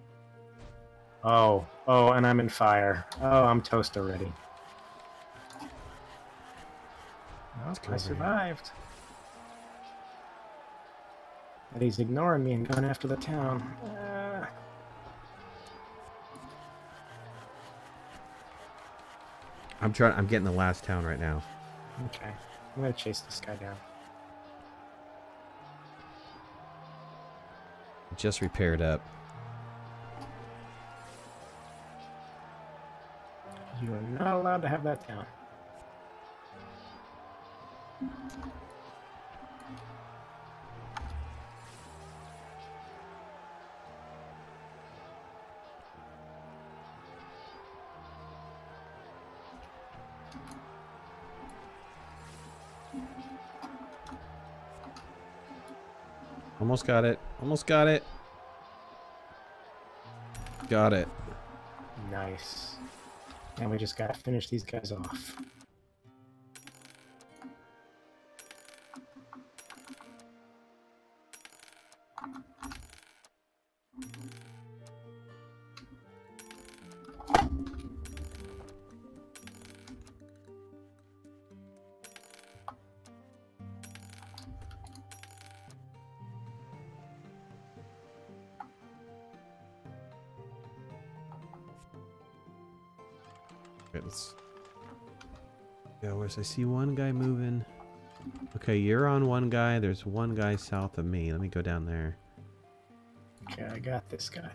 Oh, oh, and I'm in fire. Oh, I'm toast already. Oh, I survived. But he's ignoring me and going after the town. Uh... I'm trying. I'm getting the last town right now. Okay, I'm going to chase this guy down. Just repaired up. You are not allowed to have that town. Almost got it. Almost got it. Got it. Nice. And we just gotta finish these guys off. I see one guy moving. Okay, you're on one guy. There's one guy south of me. Let me go down there. Okay, I got this guy.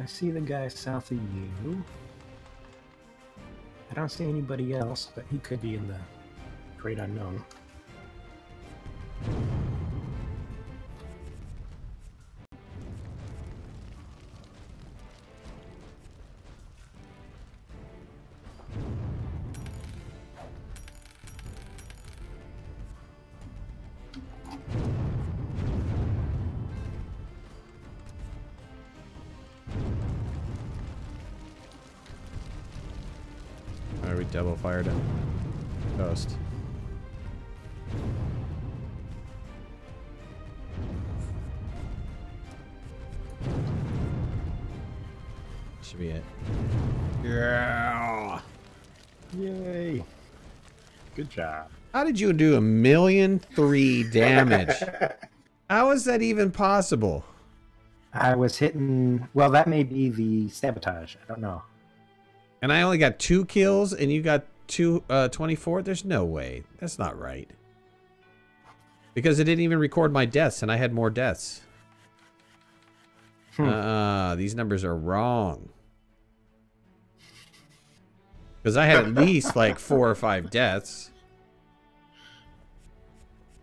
I see the guy south of you. I don't see anybody else, but he could be in the great unknown. double fired him. Toast. Should be it. Yeah. Yay. Good job. How did you do a million three damage? How is that even possible? I was hitting... Well, that may be the sabotage. I don't know. And I only got two kills, and you got two uh, twenty-four? There's no way. That's not right. Because it didn't even record my deaths, and I had more deaths. Hmm. Uh, these numbers are wrong. Because I had at least, like, four or five deaths.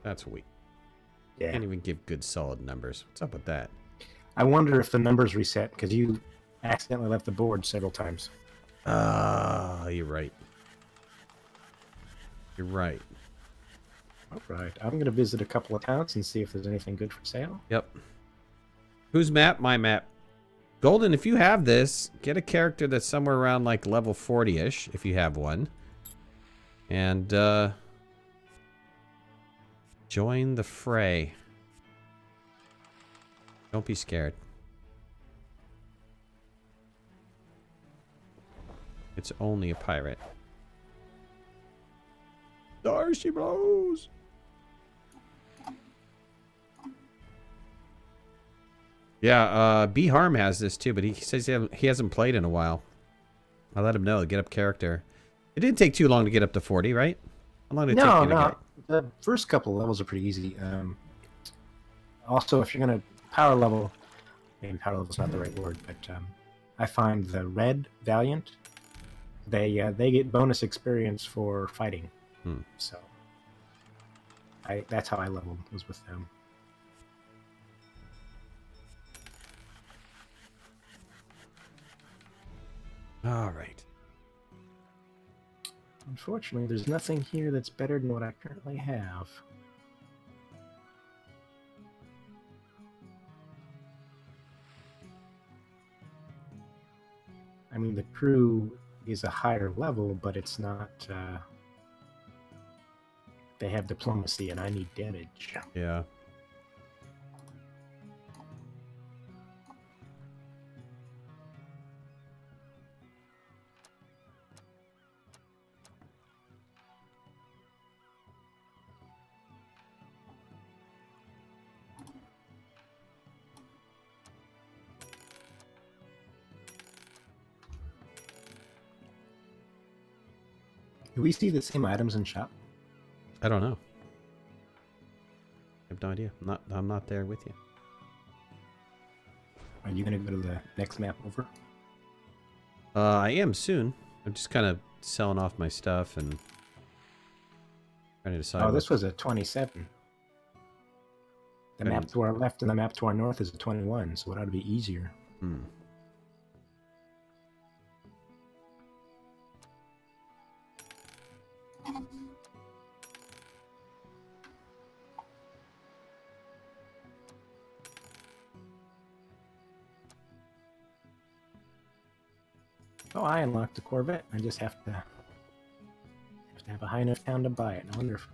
That's weak. Yeah. Can't even give good, solid numbers. What's up with that? I wonder if the numbers reset because you accidentally left the board several times. Ah, uh, you're right. You're right. All right. I'm going to visit a couple of towns and see if there's anything good for sale. Yep. Whose map? My map. Golden, if you have this, get a character that's somewhere around like level forty-ish, if you have one. And, uh... join the fray. Don't be scared. It's only a pirate. There she blows! Yeah, uh, Beeharm has this too, but he says he hasn't, he hasn't played in a while. I let him know, get up character. It didn't take too long to get up to forty, right? How long did it no, take you no. to get? The first couple of levels are pretty easy. Um, also, if you're going to power level, maybe power level is not the right word, but um, I find the red Valiant, they uh, they get bonus experience for fighting. Hmm. So I, that's how I leveled, was with them. All right. Unfortunately, there's nothing here that's better than what I currently have. I mean, the crew is a higher level, but it's not, uh... they have diplomacy, and I need damage. Yeah. Do we see the same items in shop? I don't know. I have no idea. I'm not, I'm not there with you. Are you going to go to the next map over? Uh, I am soon. I'm just kind of selling off my stuff and trying to decide. Oh, this was a twenty-seven. The map to our left and the map to our north is a twenty-one, so it ought to be easier. Hmm. Oh, I unlocked the Corvette. I just have to have to have a high enough town to buy it. I wonder if...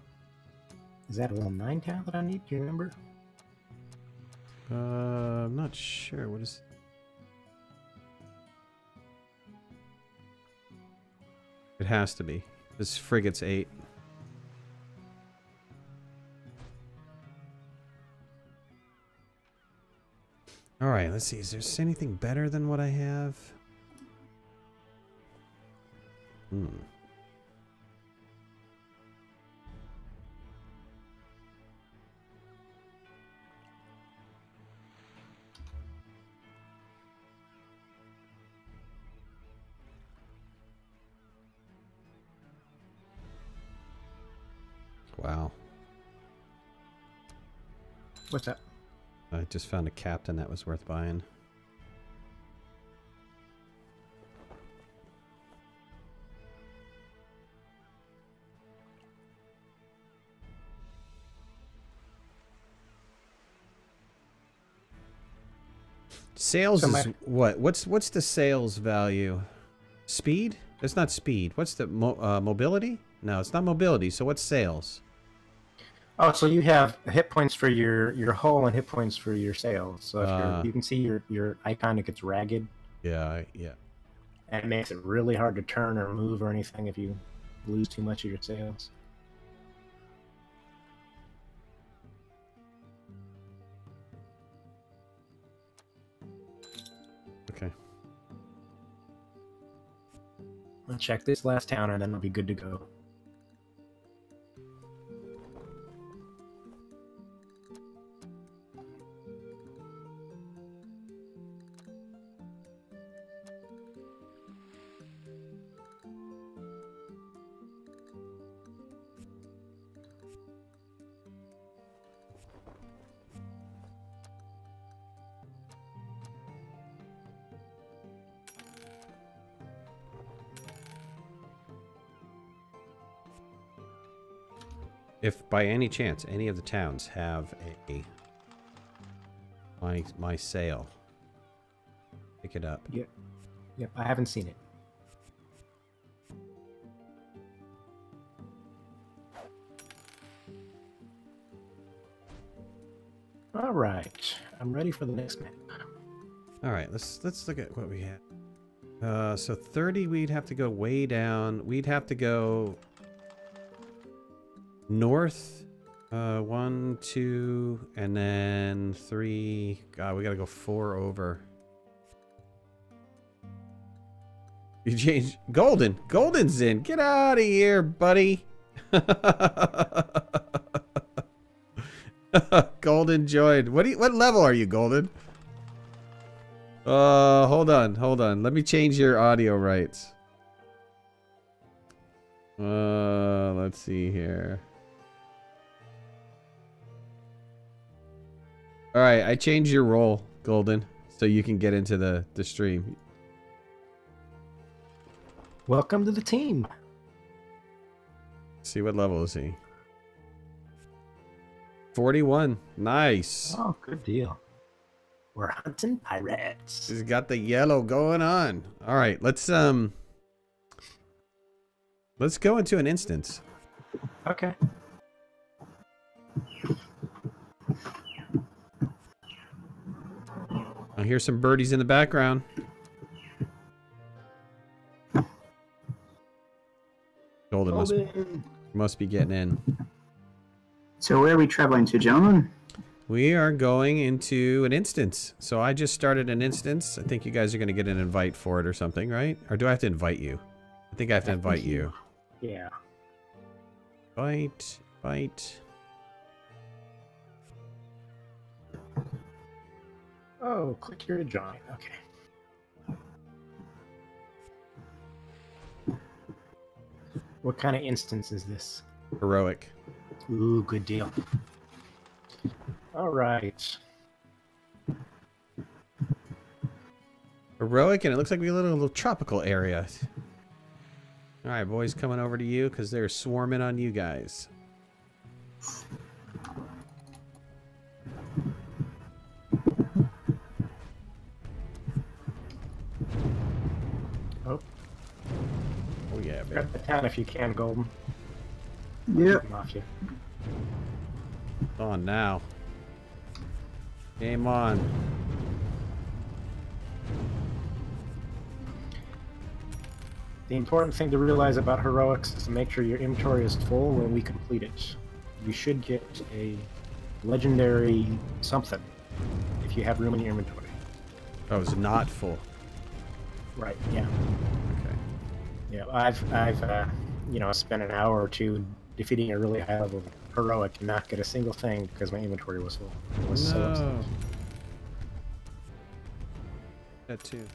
Is that a level nine town that I need? Do you remember? Uh, I'm not sure. What is... It has to be. This frigate's eight. Alright, let's see. Is there anything better than what I have? Hmm. Wow. What's that? I just found a captain that was worth buying. Sales so my, is what? What's what's the sales value? Speed? That's not speed. What's the mo uh, mobility? No, it's not mobility. So what's sails? Oh, so you have hit points for your your hull and hit points for your sails. So if uh, you're, you can see your your icon, it gets ragged. Yeah, yeah. And it makes it really hard to turn or move or anything if you lose too much of your sails. Okay. I'll check this last town and then we'll be good to go. If by any chance any of the towns have a my my sail, pick it up. Yep. Yep, I haven't seen it. All right, I'm ready for the next map. All right, let's let's look at what we have. Uh, so thirty, we'd have to go way down. We'd have to go. North, uh, one, two, and then three. God, we gotta go four over. You changed. Golden! Golden's in! Get out of here, buddy! Golden joined. What do you, what level are you, Golden? Uh, hold on, hold on. Let me change your audio rights. Uh, let's see here. All right, I changed your role, Golden, so you can get into the, the stream. Welcome to the team. Let's see, what level is he? forty-one. Nice. Oh, good deal. We're hunting pirates. He's got the yellow going on. All right, let's um let's go into an instance. Okay. I hear some birdies in the background. Golden, Golden. Must, be, must be getting in. So where are we traveling to, gentlemen? We are going into an instance. So I just started an instance. I think you guys are going to get an invite for it or something, right? Or do I have to invite you? I think I have to invite you. Yeah. Invite, invite. Oh, click here to join. Okay. What kind of instance is this? Heroic. Ooh, good deal. All right. Heroic, and it looks like we live in a little tropical area. All right, boys, coming over to you because they're swarming on you guys. Grab the town if you can, Golden. Yep. Come on now. Game on. The important thing to realize about heroics is to make sure your inventory is full when we complete it. You should get a legendary something if you have room in your inventory. Oh, it's not full. Right, yeah. Yeah, I've, I've, uh, you know, spent an hour or two defeating a really high level heroic and not get a single thing because my inventory was full. It was no. so upset. That too.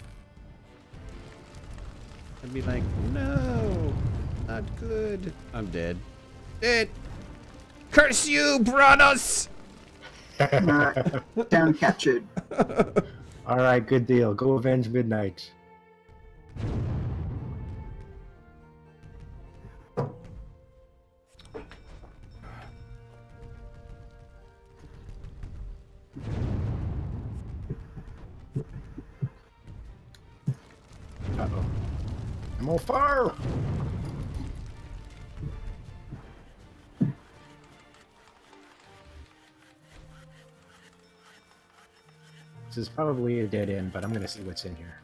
I'd be like, no, not good. I'm dead. Dead. Curse you, Bronos! Down captured. All right, good deal. Go avenge Midnight. I'm on fire! This is probably a dead end, but I'm gonna see what's in here.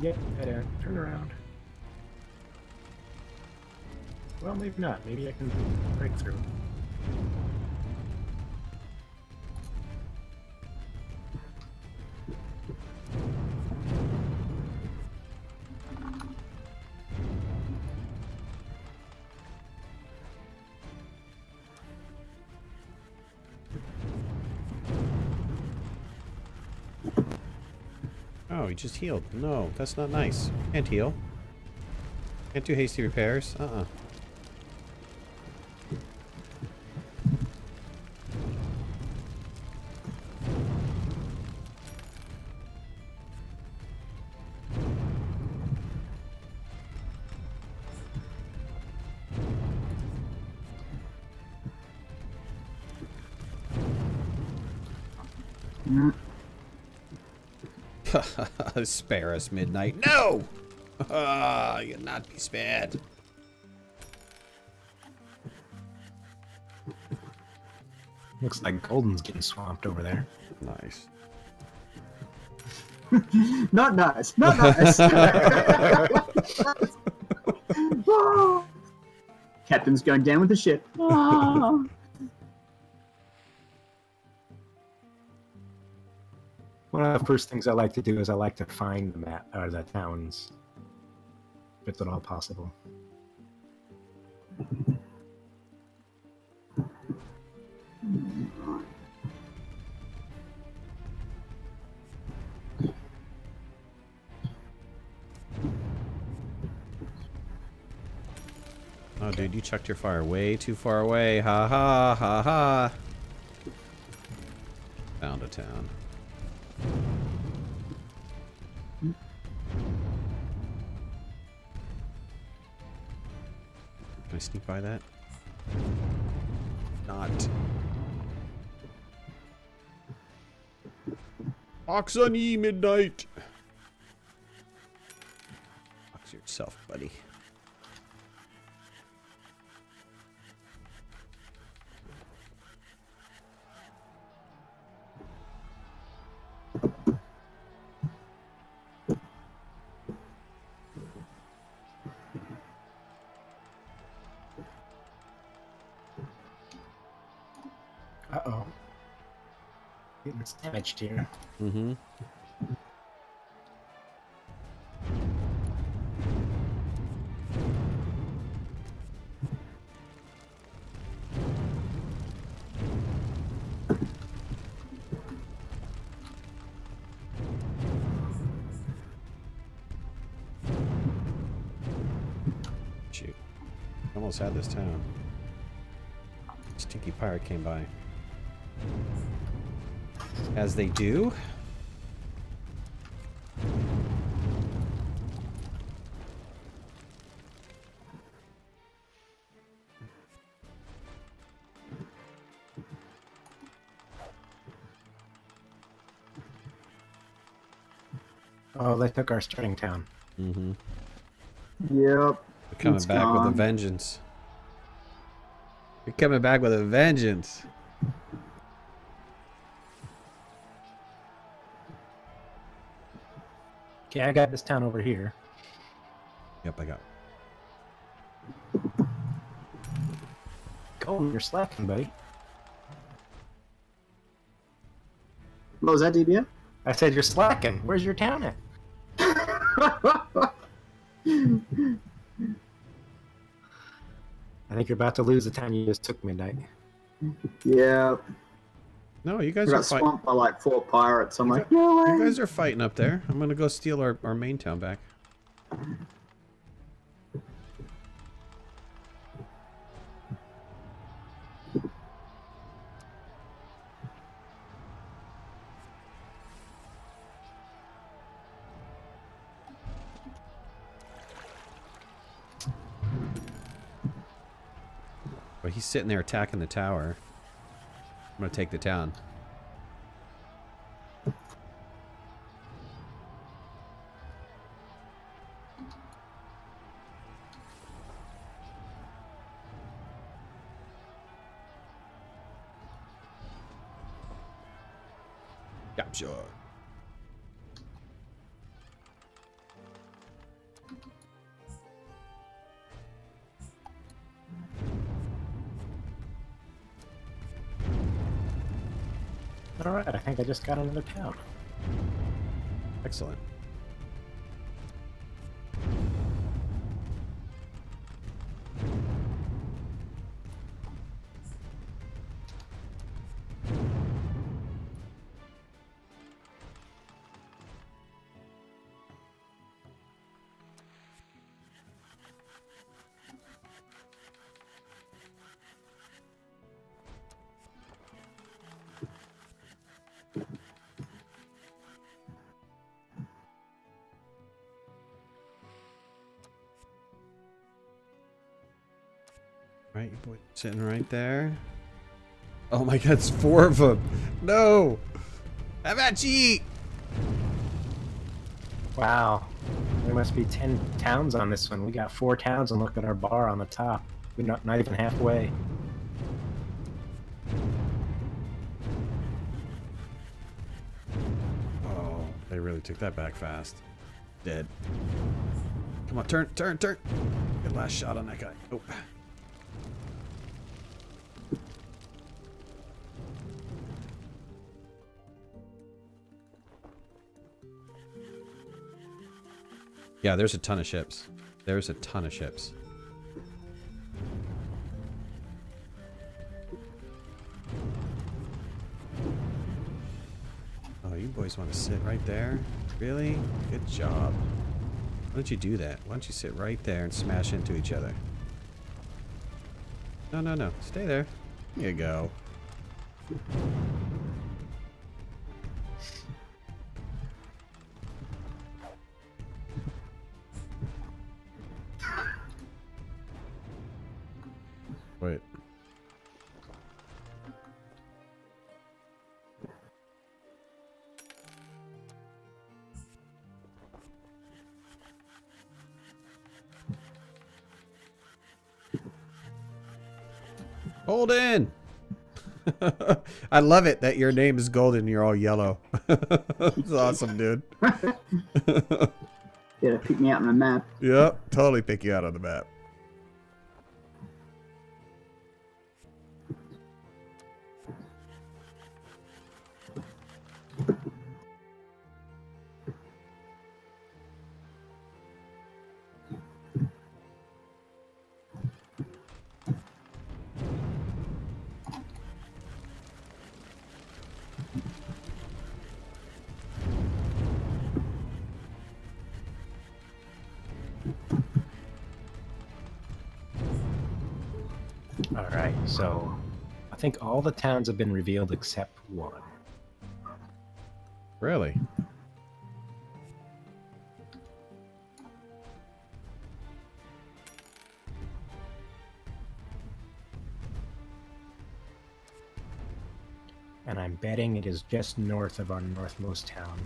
Yep, head out. Turn around. Well, maybe not. Maybe I can break through. Oh, he just healed. No, that's not nice. Can't heal. Can't do hasty repairs. Uh-uh. Spare us, Midnight. No! Oh, you'll not be spared. Looks like Golden's getting swamped over there. Nice. Not nice. Not nice. Captain's going down with the ship. Oh. One of the first things I like to do is I like to find the map or the towns, if it's at all possible. Oh, dude, you chucked your fire way too far away. Ha ha ha ha. Found a town. Can I sneak by that? Not. Ox on ye, Midnight! Ox yourself, buddy. Damaged here. Mm-hmm. Shoot. Almost had this town. Stinky pirate came by. As they do. Oh, they took our starting town. Mm-hmm. Yep. We're coming it's back gone. with a vengeance. We're coming back with a vengeance. Okay, I got this town over here. Yep, I got it. Go, you're slacking, buddy. What was that, D B A? I said you're slacking. Where's your town at? I think you're about to lose the town you just took, Midnight. Yeah. No, you guys we are fighting. By like four pirates. I'm you like, no way. You guys are fighting up there. I'm gonna go steal our, our main town back. Well, he's sitting there attacking the tower. I'm gonna take the town. Capture. Alright, I think I just got another town. Excellent. Sitting right there. Oh my god, it's four of them. No! How about you? Wow. There must be ten towns on this one. We got four towns and look at our bar on the top. We're not, not even halfway. Oh, they really took that back fast. Dead. Come on, turn, turn, turn. Good last shot on that guy. Oh. Yeah, there's a ton of ships. There's a ton of ships. Oh, you boys want to sit right there? Really? Good job. Why don't you do that? Why don't you sit right there and smash into each other? No, no, no. Stay there. There you go. Golden! I love it that your name is Golden and you're all yellow. It's awesome, dude. Yeah, pick me out on the map. Yep, totally pick you out on the map. So, I think all the towns have been revealed except one. Really? And I'm betting it is just north of our northmost town.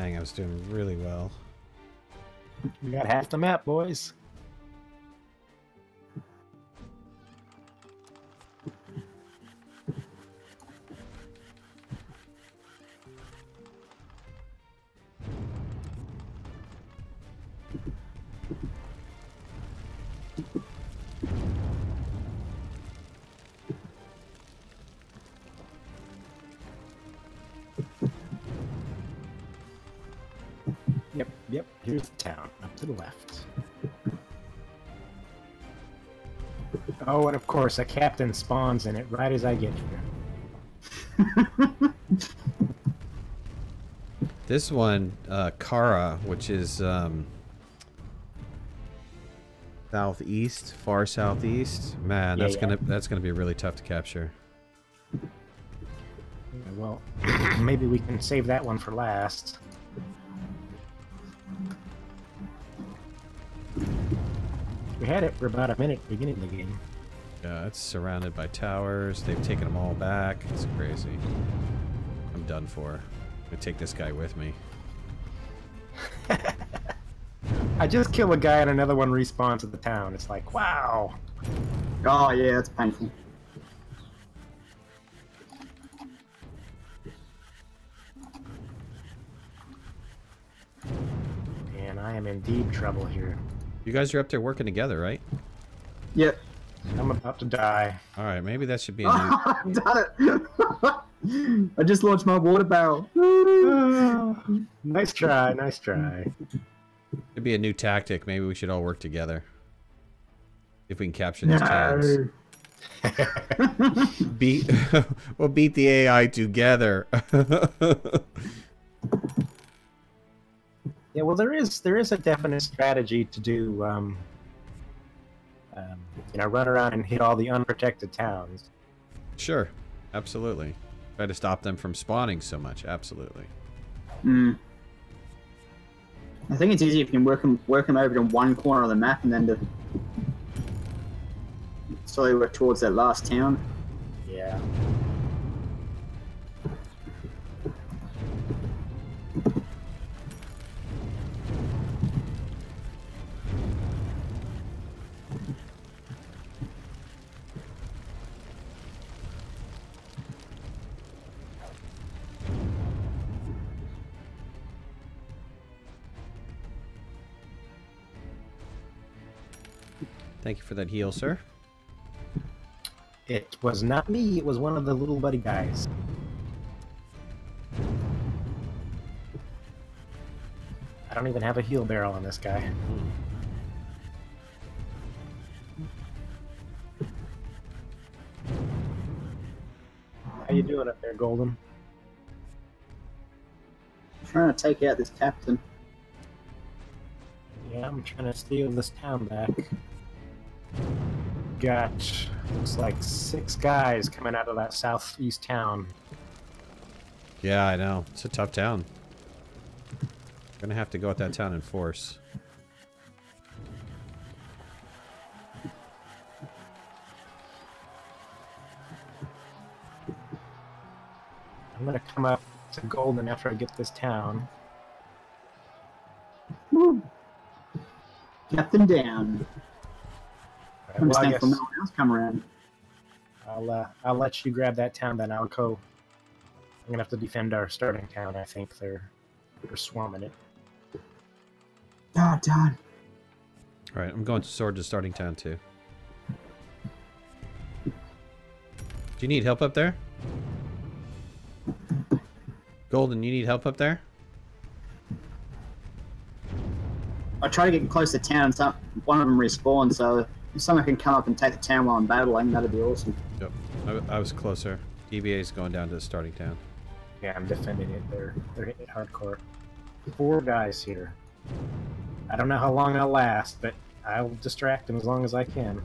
I was doing really well. We got half the map, boys. Yep, here's the town, up to the left. Oh, and of course, a captain spawns in it right as I get here. This one, uh, Kara, which is um, southeast, far southeast. Man, that's yeah, yeah. gonna that's gonna be really tough to capture. Well, maybe we can save that one for last. We had it for about a minute at the beginning of the game. Yeah, it's surrounded by towers. They've taken them all back. It's crazy. I'm done for. I'm gonna take this guy with me. I just kill a guy and another one respawns at the town. It's like, wow. Oh, yeah, that's painful. Man, I am in deep trouble here. You guys are up there working together, right? Yep. I'm about to die. All right, maybe that should be a new... I've done it! I just launched my water barrel. Nice try, nice try. It'd be a new tactic. Maybe we should all work together. If we can capture these no. tags. beat... we'll beat the A I together. Yeah, well, there is there is a definite strategy to do, um, um, you know, run around and hit all the unprotected towns. Sure, absolutely. Try to stop them from spawning so much, absolutely. Hmm. I think it's easy if you can work them work them over to one corner of the map and then to slowly work towards that last town. Yeah. Thank you for that heal, sir. It was not me, it was one of the little buddy guys. I don't even have a heal barrel on this guy. How you doing up there, Golden? I'm trying to take out this captain. Yeah, I'm trying to steal this town back. Got, looks like six guys coming out of that southeast town. Yeah, I know. It's a tough town. Gonna have to go at that town in force. I'm gonna come up to Golden after I get this town. Woo. Captain down. I well, I guess no one else come around. I'll uh, I'll let you grab that town, then I'll go. I'm gonna have to defend our starting town. I think they're they're swarming it. Ah, done. All right, I'm going to sword to starting town too. Do you need help up there, Golden? You need help up there? I try to get close to town. So one of them respawns, so. If someone can come up and take the town while I'm battling, that'd be awesome. Yep, I, I was closer. D B A's going down to the starting town. Yeah, I'm defending it. They're, they're hitting it hardcore. Four guys here. I don't know how long I'll last, but I'll distract them as long as I can.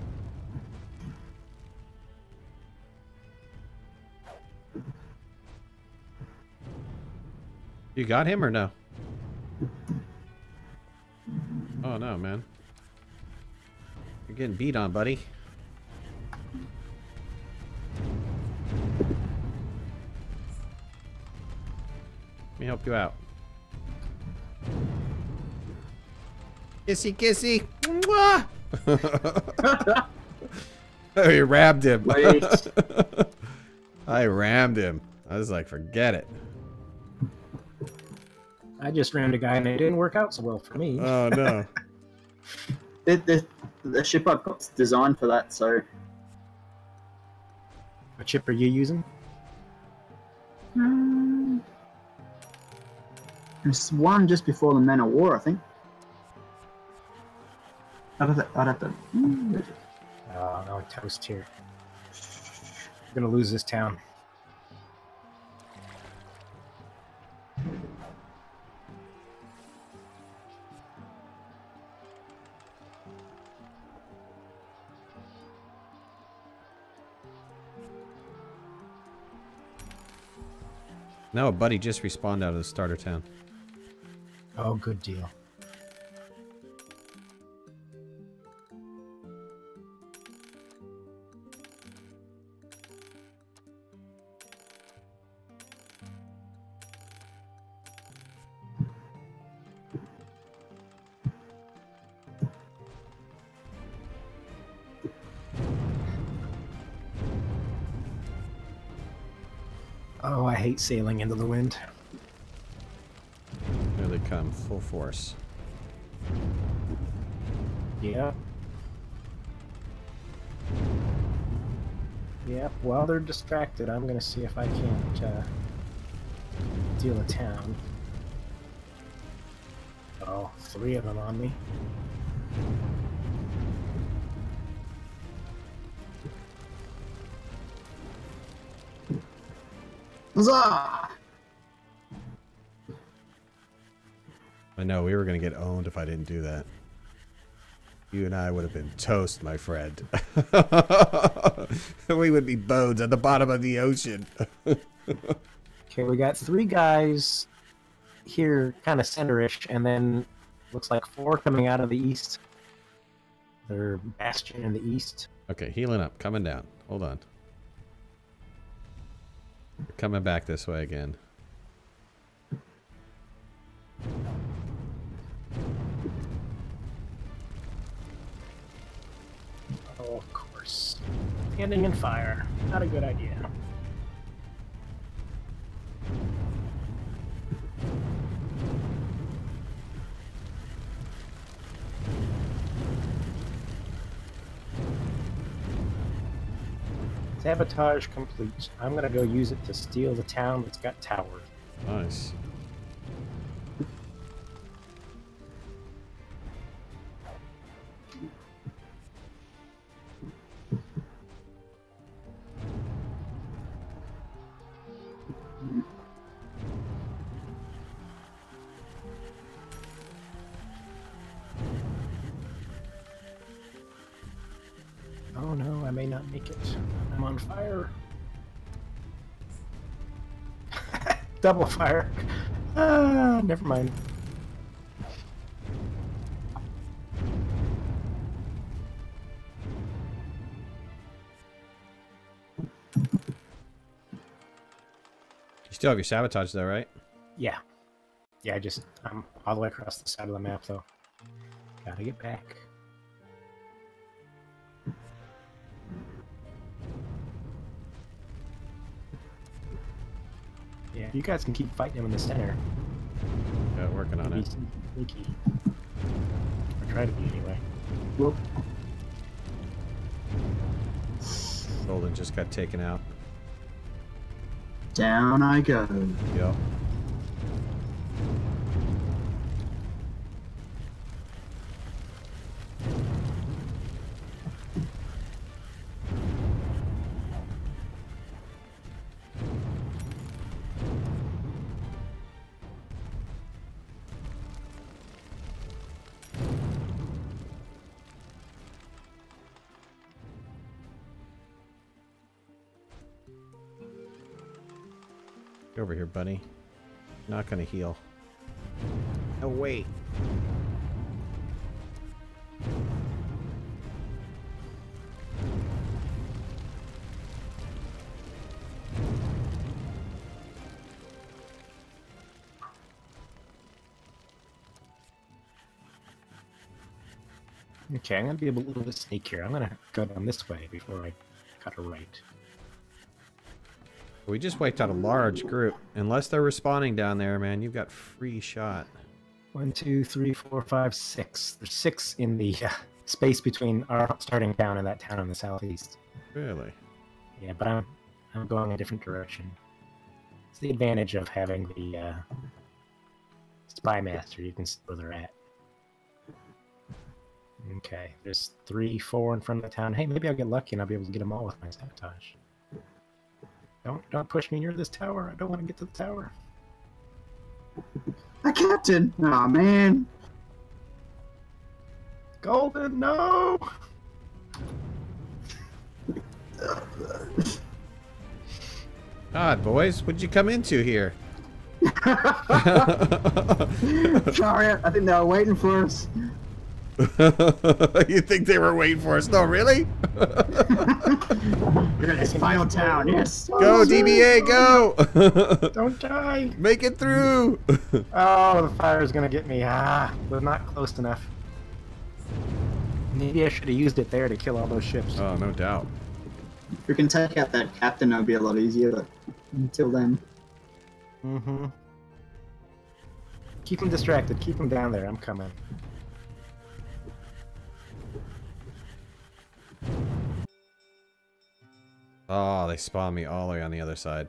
You got him or no? Oh no, man. You're getting beat on, buddy. Let me help you out. Kissy, kissy. Mwah! Oh, you rammed him. I rammed him. I was like, forget it. I just rammed a guy and it didn't work out so well for me. Oh, no. The, the, the ship I've got's designed for that, so... What ship are you using? Um, there's one just before the Man of War, I think. I'd have to... I'd have to... Oh, no, toast here. I'm gonna lose this town. No, a buddy just respawned out of the starter town. Oh, good deal. Sailing into the wind. There they come, full force. Yeah. Yeah, while they're distracted, I'm gonna see if I can't uh, deal a town. Oh, three of them on me. I know, we were going to get owned if I didn't do that. You and I would have been toast, my friend. We would be bones at the bottom of the ocean. Okay, we got three guys here, kind of center-ish, and then looks like four coming out of the east. They're bastion in the east. Okay, healing up, coming down. Hold on. We're coming back this way again. Oh, of course. Standing in fire. Not a good idea. Sabotage complete. I'm gonna go use it to steal the town that's got towers. Nice. Oh no, I may not make it. I'm on fire. Double fire. Ah, never mind. You still have your sabotage though, right? Yeah. Yeah, I just, I'm all the way across the side of the map though. Gotta get back. Yeah, you guys can keep fighting him in the center. Yeah, working on it. Sneaky. Or try to be anyway. Whoop. Golden just got taken out. Down I go. Yep. Over here, buddy. Not gonna heal. No way. Okay, I'm gonna be a little bit sneaky here. I'm gonna go down this way before I cut a right. We just wiped out a large group. Unless they're respawning down there, man, you've got free shot. One, two, three, four, five, six. There's six in the uh, space between our starting town and that town in the southeast. Really? Yeah, but I'm I'm going a different direction. It's the advantage of having the uh, spy master. You can see where they're at. Okay, there's three, four in front of the town. Hey, maybe I'll get lucky and I'll be able to get them all with my sabotage. Don't, don't push me near this tower. I don't want to get to the tower. My captain! Aw, oh, man. Golden, no! God, boys, what'd you come into here? Sorry, I think they were waiting for us. You think they were waiting for us? No, really? You're in this final town, yes. Go, D B A, go! Don't die! Make it through! Oh, the fire's gonna get me. Ah, we're not close enough. Maybe I should have used it there to kill all those ships. Oh, no doubt. If we can take out that captain, that'd be a lot easier, but until then. Mm-hmm. Keep him distracted. Keep him down there. I'm coming. Oh, they spawned me all the way on the other side.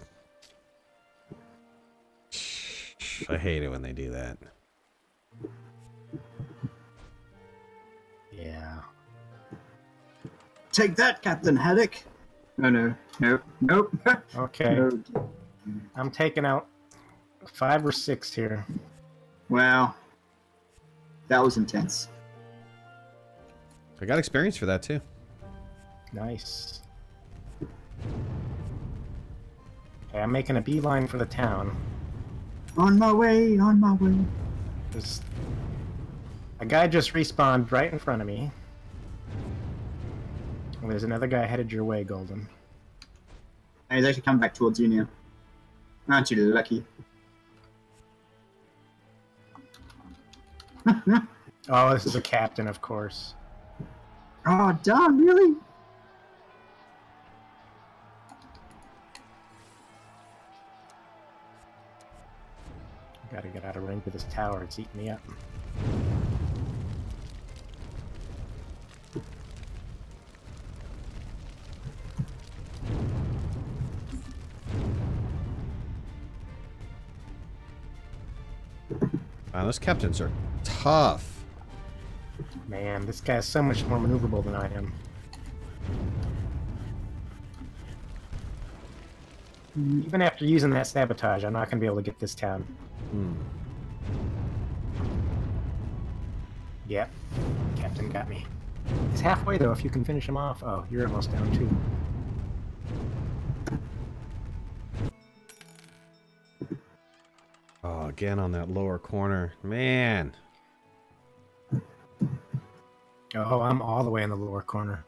I hate it when they do that. Yeah. Take that, Captain Haddock! Oh, no. Nope. Nope. Okay. Nope. I'm taking out five or six here. Wow. That was intense. I got experience for that, too. Nice. Okay, I'm making a beeline for the town. On my way, on my way. This... A guy just respawned right in front of me. Well, there's another guy headed your way, Golden. And he's actually coming back towards you now. Aren't you lucky? Oh, this is a captain, of course. Oh, damn, really? Gotta get out of range of this tower. It's eating me up. Wow, those captains are tough. Man, this guy's so much more maneuverable than I am. Even after using that sabotage, I'm not going to be able to get this town. Hmm. Yep. Captain got me. He's halfway, though, if you can finish him off. Oh, you're almost down, too. Oh, again on that lower corner. Man. Oh, I'm all the way in the lower corner.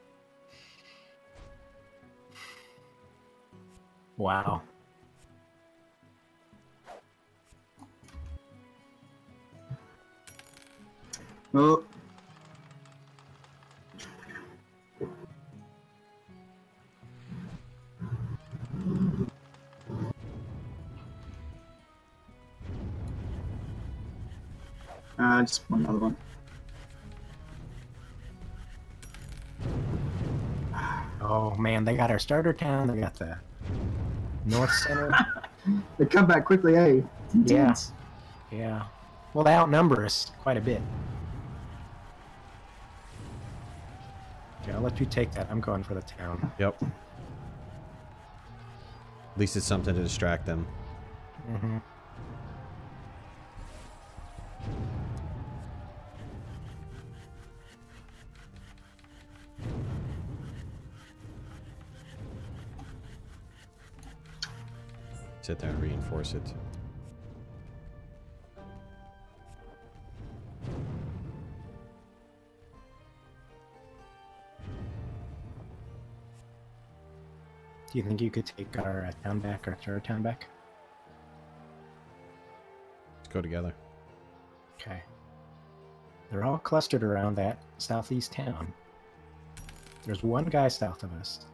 Wow. Oh. Uh, just one other one. Oh man, they got our starter town. They got the north center. They come back quickly, eh? Yeah. Yeah. Well, they outnumber us quite a bit. Okay, I'll let you take that. I'm going for the town. Yep. At least it's something to distract them. Mm-hmm. Sit there and reinforce it. Do you think you could take our uh, town back, or our town back? Let's go together. Okay. They're all clustered around that southeast town. There's one guy south of us.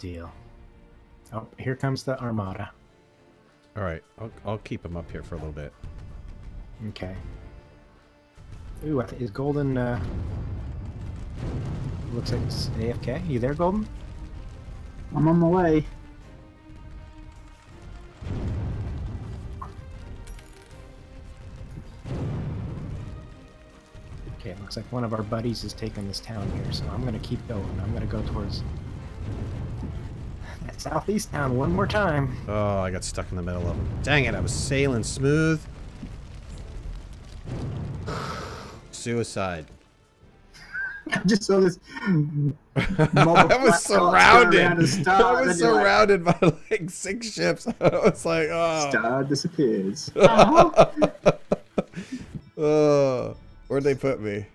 Deal. Oh, here comes the armada. All right, I'll, I'll keep him up here for a little bit. Okay. Ooh, I think is Golden, uh... looks like it's A F K. You there, Golden? I'm on my way. Okay, looks like one of our buddies is taking this town here, so I'm gonna keep going. I'm gonna go towards that southeast town one more time. Oh, I got stuck in the middle of it. Dang it, I was sailing smooth. Suicide. I just saw this. I was surrounded. I was surrounded like, by like six ships. I was like, oh. Star disappears. Oh, where'd they put me?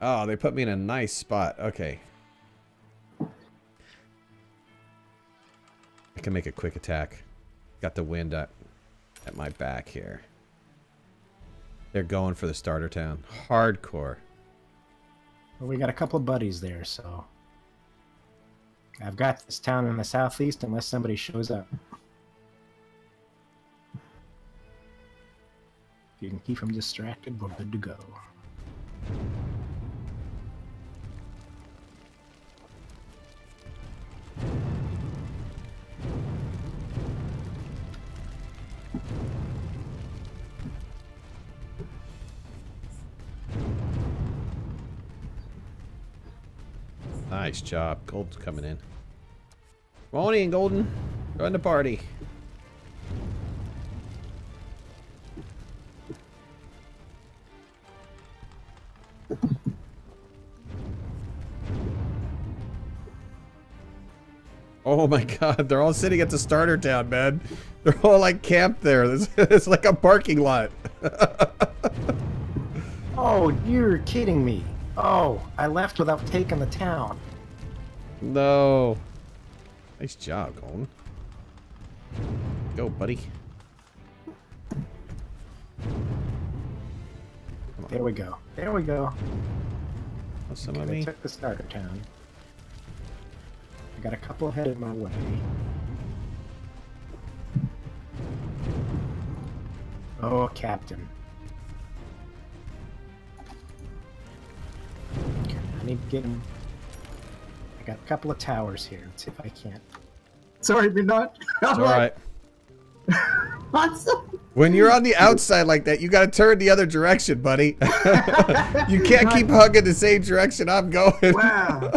Oh, they put me in a nice spot. Okay. I can make a quick attack. Got the wind at, at my back here. They're going for the starter town. Hardcore. Well, we got a couple of buddies there, so I've got this town in the southeast unless somebody shows up. If you can keep them distracted, we're good to go. Nice job. Gold's coming in. Ronnie and Golden, join the party. Oh my god, they're all sitting at the starter town, man. They're all like camped there. It's like a parking lot. Oh, you're kidding me. Oh, I left without taking the town. No. Nice job, Golden. Go, buddy. There we go. There we go. Oh, some okay, of me. I took the starter town. I got a couple headed my way. Oh, Captain. Okay, I need to get him. I got a couple of towers here. Let's see if I can't. Sorry, you're not. It's alright. When you're on the outside like that, you gotta turn the other direction, buddy. You can't keep hugging the same direction I'm going. Wow.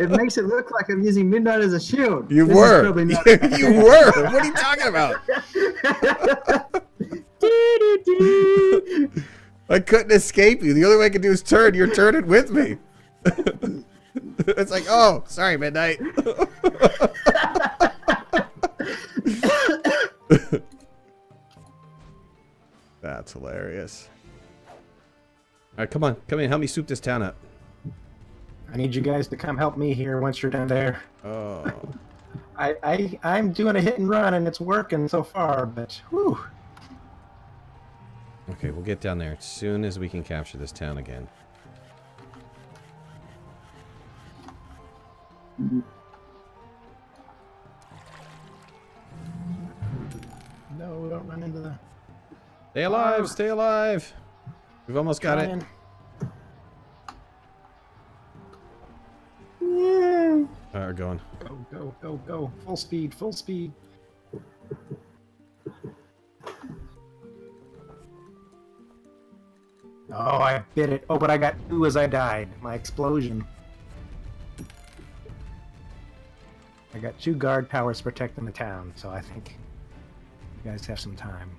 It makes it look like I'm using Midnight as a shield. You this were. You were. What are you talking about? do, do, do. I couldn't escape you. The only way I could do is turn. You're turning with me. It's like, oh, sorry, Midnight. That's hilarious. All right, come on. Come in. Help me soup this town up. I need you guys to come help me here once you're down there. Oh. I, I, I'm doing a hit and run, and it's working so far, but whew. Okay, we'll get down there as soon as we can capture this town again. No, don't run into the... Stay alive, oh. Stay alive! We've almost got it. Yeah. Alright, we're going. Go, go, go, go. Full speed, full speed. Oh, I bit it. Oh, but I got two as I died. My explosion. I got two guard towers protecting the town, so I think you guys have some time.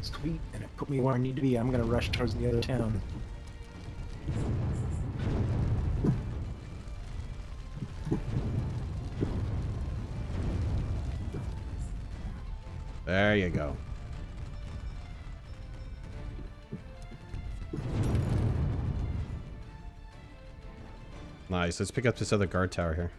Sweet, and it put me where I need to be. I'm gonna rush towards the other town. There you go. Nice. Let's pick up this other guard tower here.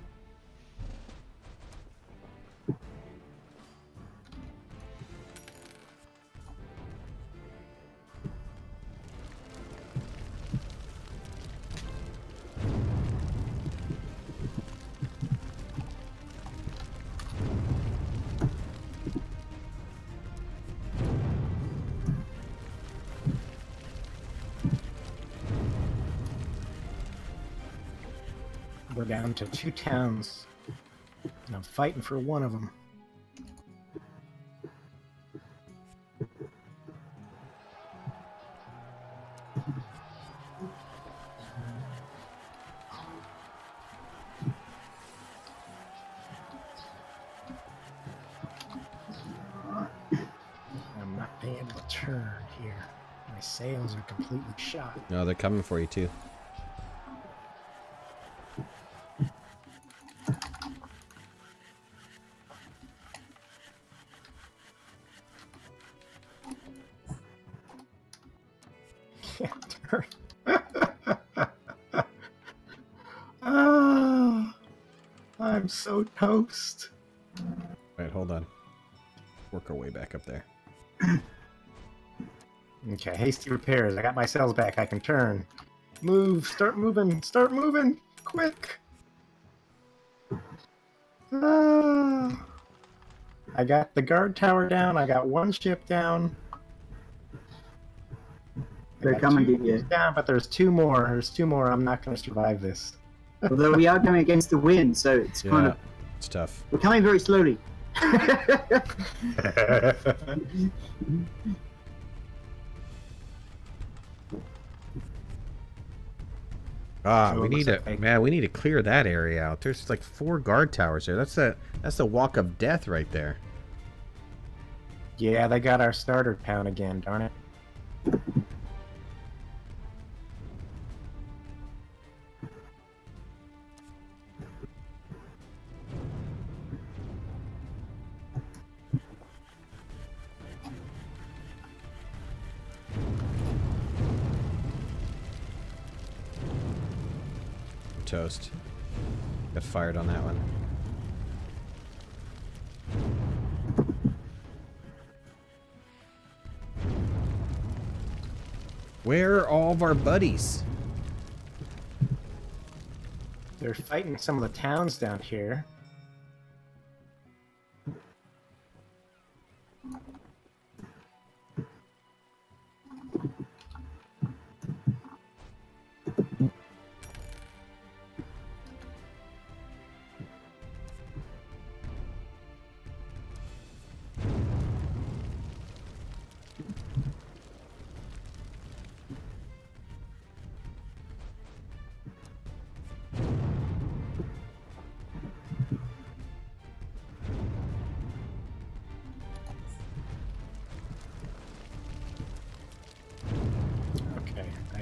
We're down to two towns, and I'm fighting for one of them. I'm not being able to turn here. My sails are completely shot. No, they're coming for you too. So toast. Alright, hold on. Work our way back up there. Okay, hasty repairs. I got my sails back. I can turn. Move. Start moving. Start moving. Quick. Ah. I got the guard tower down. I got one ship down. They're coming to you. Yeah, but there's two more. There's two more. I'm not going to survive this. Although we are going against the wind, so it's yeah, kind of... it's tough. We're coming very slowly. Ah, we need to... Man, we need to clear that area out. There's like four guard towers there. That's a, that's a walk of death right there. Yeah, they got our starter pound again, darn it. Toast. Got fired on that one. Where are all of our buddies? They're fighting some of the towns down here.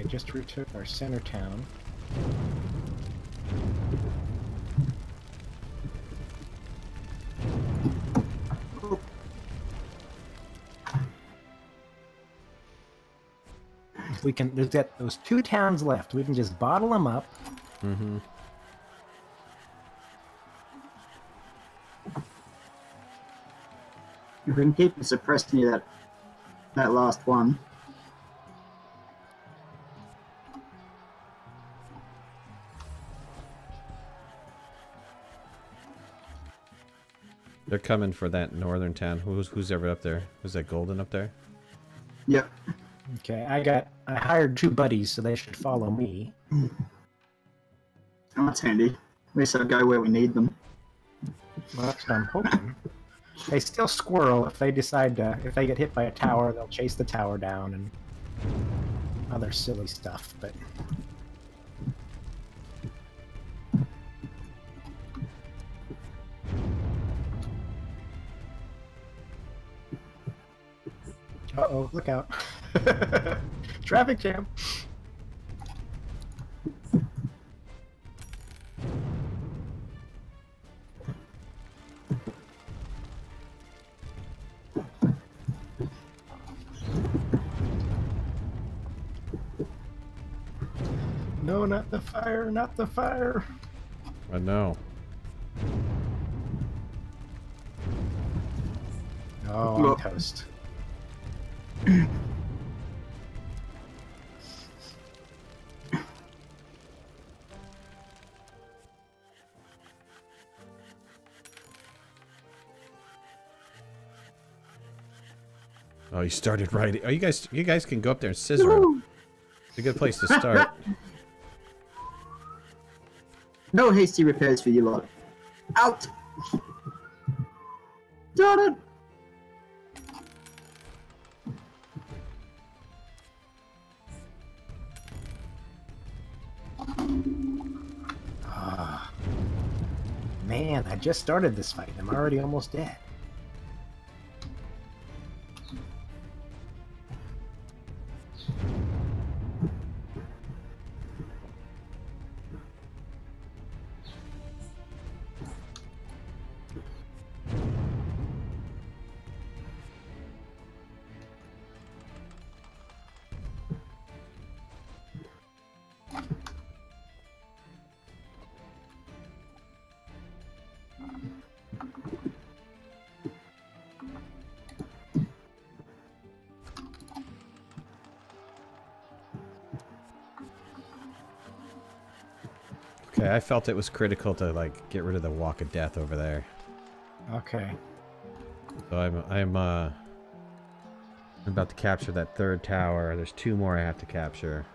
Just retook our center town. Oh. If we can, there's that, those two towns left. We can just bottle them up. Mm-hmm. If we can keep suppressed near that that last one. They're coming for that northern town. Who's who's ever up there? Was that Golden up there? Yep. Okay, I got. I hired two buddies, so they should follow me. Oh, that's handy. At least I'll go where we need them. Well, that's what I'm hoping. They still squirrel if they decide to. If they get hit by a tower, they'll chase the tower down and other silly stuff. But. Uh-oh, look out. Traffic jam. No, not the fire, not the fire. I know. Oh, I'm no. toast. Oh, you started right. Oh, you guys, you guys can go up there and scissor. It's a good place to start. No hasty repairs for you lot. Out! Darn it! Ah, man, I just started this fight and I'm already almost dead. I felt it was critical to like get rid of the walk of death over there. Okay. So I'm I'm uh I'm about to capture that third tower. There's two more I have to capture.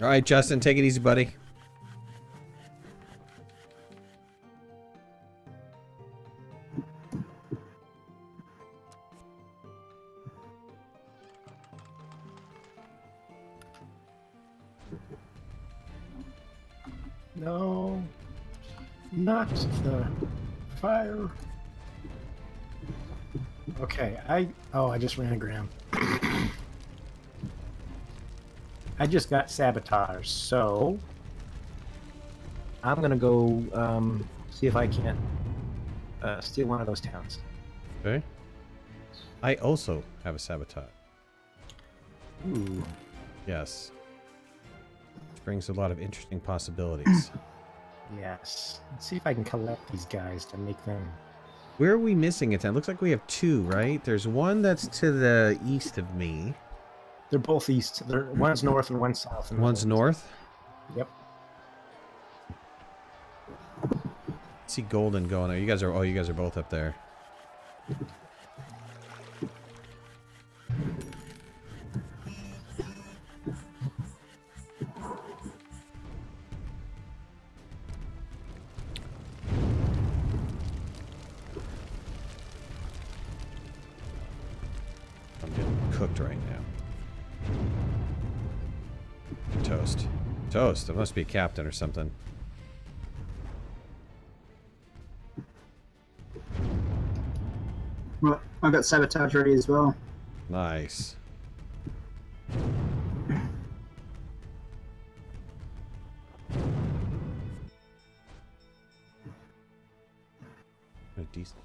All right, Justin, take it easy, buddy. Fire. Okay, I oh I just ran aground. I just got sabotaged, so I'm gonna go um, see if I can't uh, steal one of those towns. Okay. I also have a sabotage. Ooh. Yes. Which brings a lot of interesting possibilities. Yes. Let's see if I can collect these guys to make them. Where are we missing it? It looks like we have two, right? There's one that's to the east of me. They're both east. They're, one's north and one's south. And one's north? Yep. I see Golden going there. You guys are oh you guys are both up there. Toast. It must be a captain or something. Well, I've got sabotage ready as well. Nice. Decent.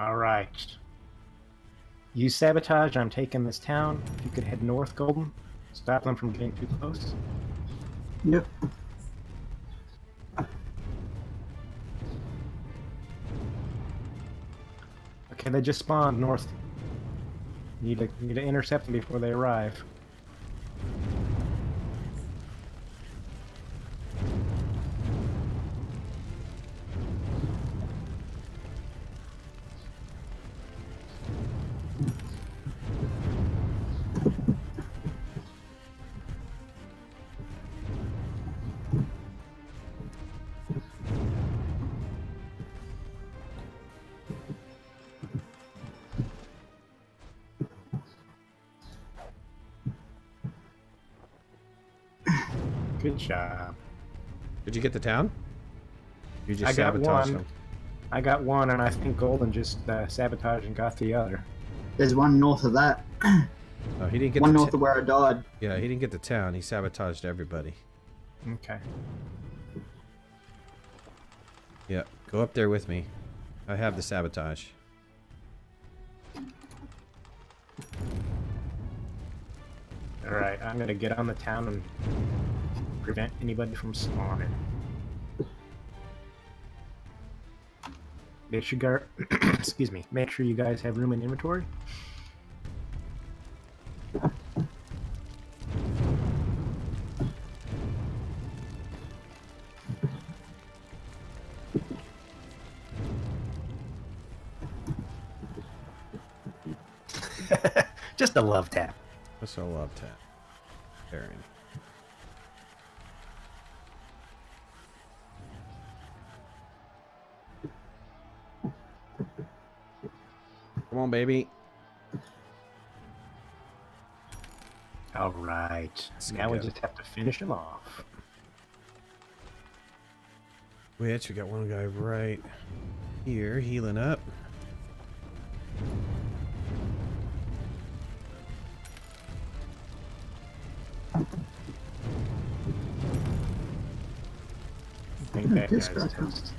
All right. You sabotage. I'm taking this town. If you could head north, Golden. Stop them from getting too close. Yep. Okay, they just spawned north. Need to need to intercept them before they arrive. Job. Did you get the town? You just I sabotaged got one. Them. I got one, and I think Golden just uh, sabotaged and got the other. There's one north of that. Oh, he didn't get one the north of where I died. Yeah, he didn't get the town. He sabotaged everybody. Okay. Yeah, go up there with me. I have the sabotage. All right, I'm gonna get on the town and prevent anybody from spawning. Make sure, gar excuse me. Make sure you guys have room in inventory. Just a love tap. Just a love tap. Aaron. Come on, baby. All right. Let's now we just have to finish him off. We actually got one guy right here healing up. I think that guy's toast.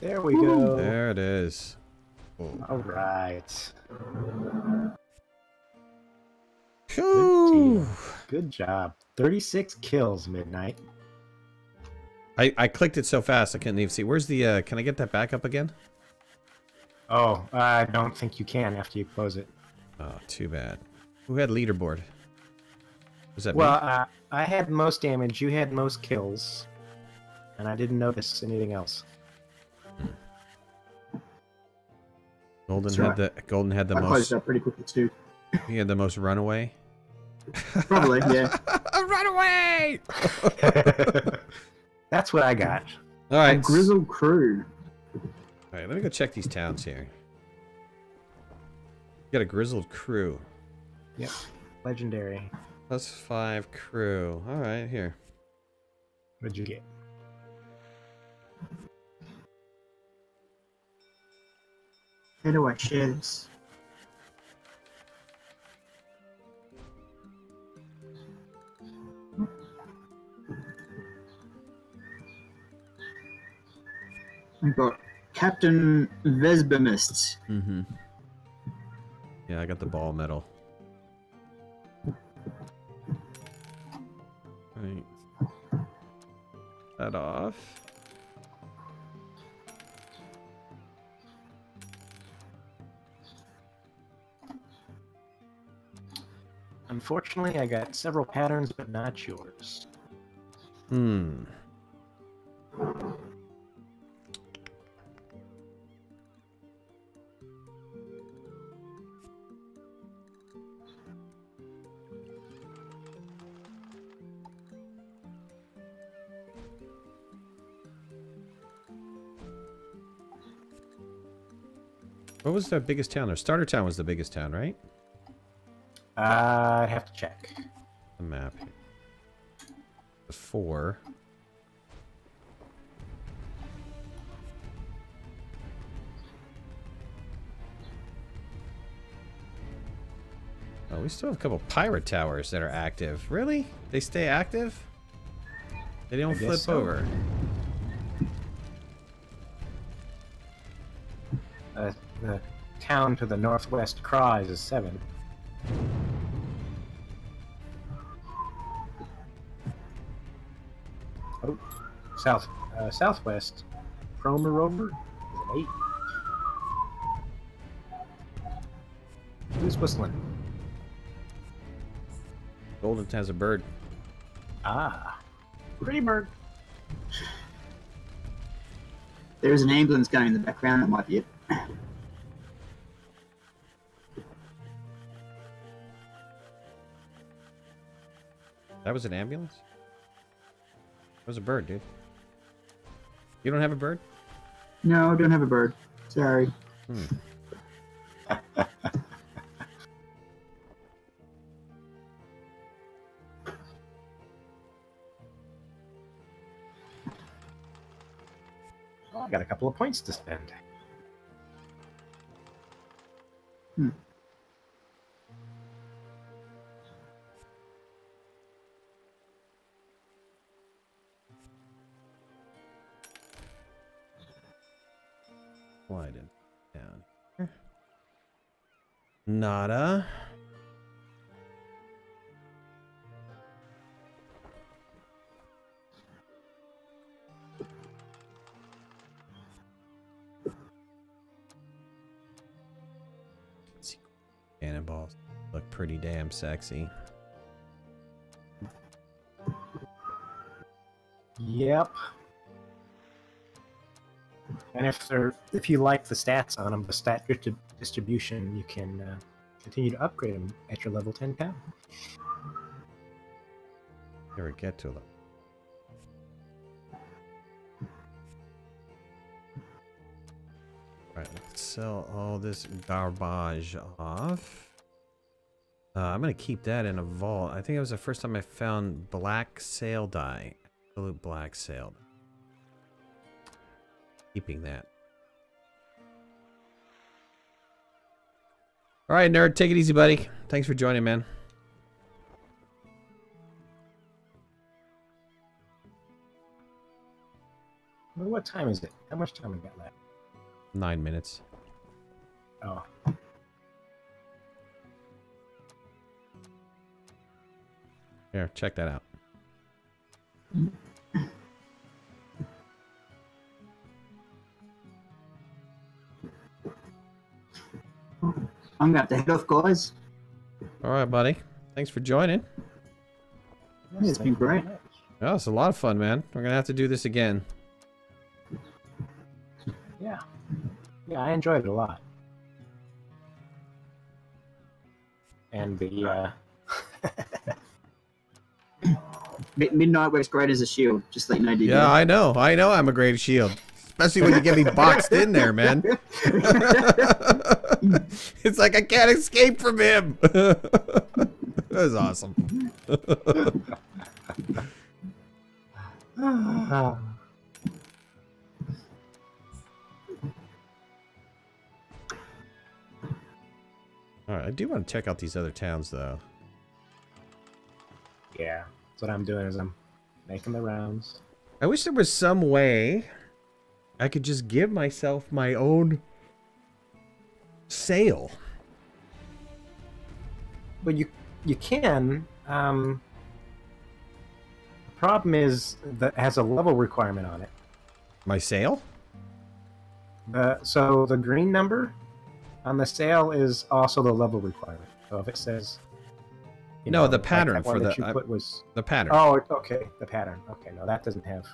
There we go. There it is. Oh. All right. Good, Good job. thirty-six kills, Midnight. I, I clicked it so fast I couldn't even see. Where's the... Uh, can I get that back up again? Oh, I don't think you can after you close it. Oh, too bad. Who had leaderboard? Was that well, me? Uh, I had most damage. You had most kills. And I didn't notice anything else. Golden That's had right. the Golden had the I most. That pretty quickly too. He had the most runaway. Probably, yeah. Runaway. That's what I got. All right, grizzled crew. All right, let me go check these towns here. You got a grizzled crew. Yep, legendary. Plus five crew. All right, here. What'd you get? How do I share this? I got Captain Vesbemist. Mm-hmm. Yeah, I got the ball medal. Alright. That off. Unfortunately, I got several patterns, but not yours. Hmm. What was the biggest town? Their starter town was the biggest town, right? Uh, I'd have to check the map. The four. Oh, we still have a couple pirate towers that are active. Really? They stay active? They don't flip so. over. Uh, the town to the northwest cries is seven. Oh, south, uh, southwest, Promer Rover, eight. Who's whistling? Golden has a bird. Ah, pretty bird. There's an ambulance going in the background. That might be it. That was an ambulance? That was a bird, dude. You don't have a bird? No, I don't have a bird. Sorry. Hmm. Well, I got a couple of points to spend. Hmm. Slided down here. Nada. Cannonballs look pretty damn sexy. Yep. And if they're, if you like the stats on them, the stat distribution, you can uh, continue to upgrade them at your level ten count. Here we get to them. All right, let's sell all this garbage off. Uh, I'm gonna keep that in a vault. I think it was the first time I found black sail dye, absolute black sail dye. Keeping that. All right, nerd, take it easy, buddy. Thanks for joining, man. Well, what time is it? How much time we got left? Nine minutes. Oh. Here, check that out. I'm gonna have to head off, guys. All right, buddy. Thanks for joining. Yeah, it's been great. Oh, it's a lot of fun, man. We're gonna have to do this again. Yeah. Yeah, I enjoyed it a lot. And the uh... Mid midnight works great as a shield. Just let you know, D B A. Yeah, I know. I know I'm a great shield. Especially when you get me boxed in there, man. It's like I can't escape from him. That was awesome. Alright, I do want to check out these other towns, though. Yeah, that's what I'm doing, is I'm making the rounds. I wish there was some way I could just give myself my own sale. Well, you you can. Um, the problem is that it has a level requirement on it. My sale? Uh, so the green number on the sale is also the level requirement. So if it says, you no, know, the pattern like for the you put was the pattern. Oh, okay, the pattern. Okay, no, that doesn't have.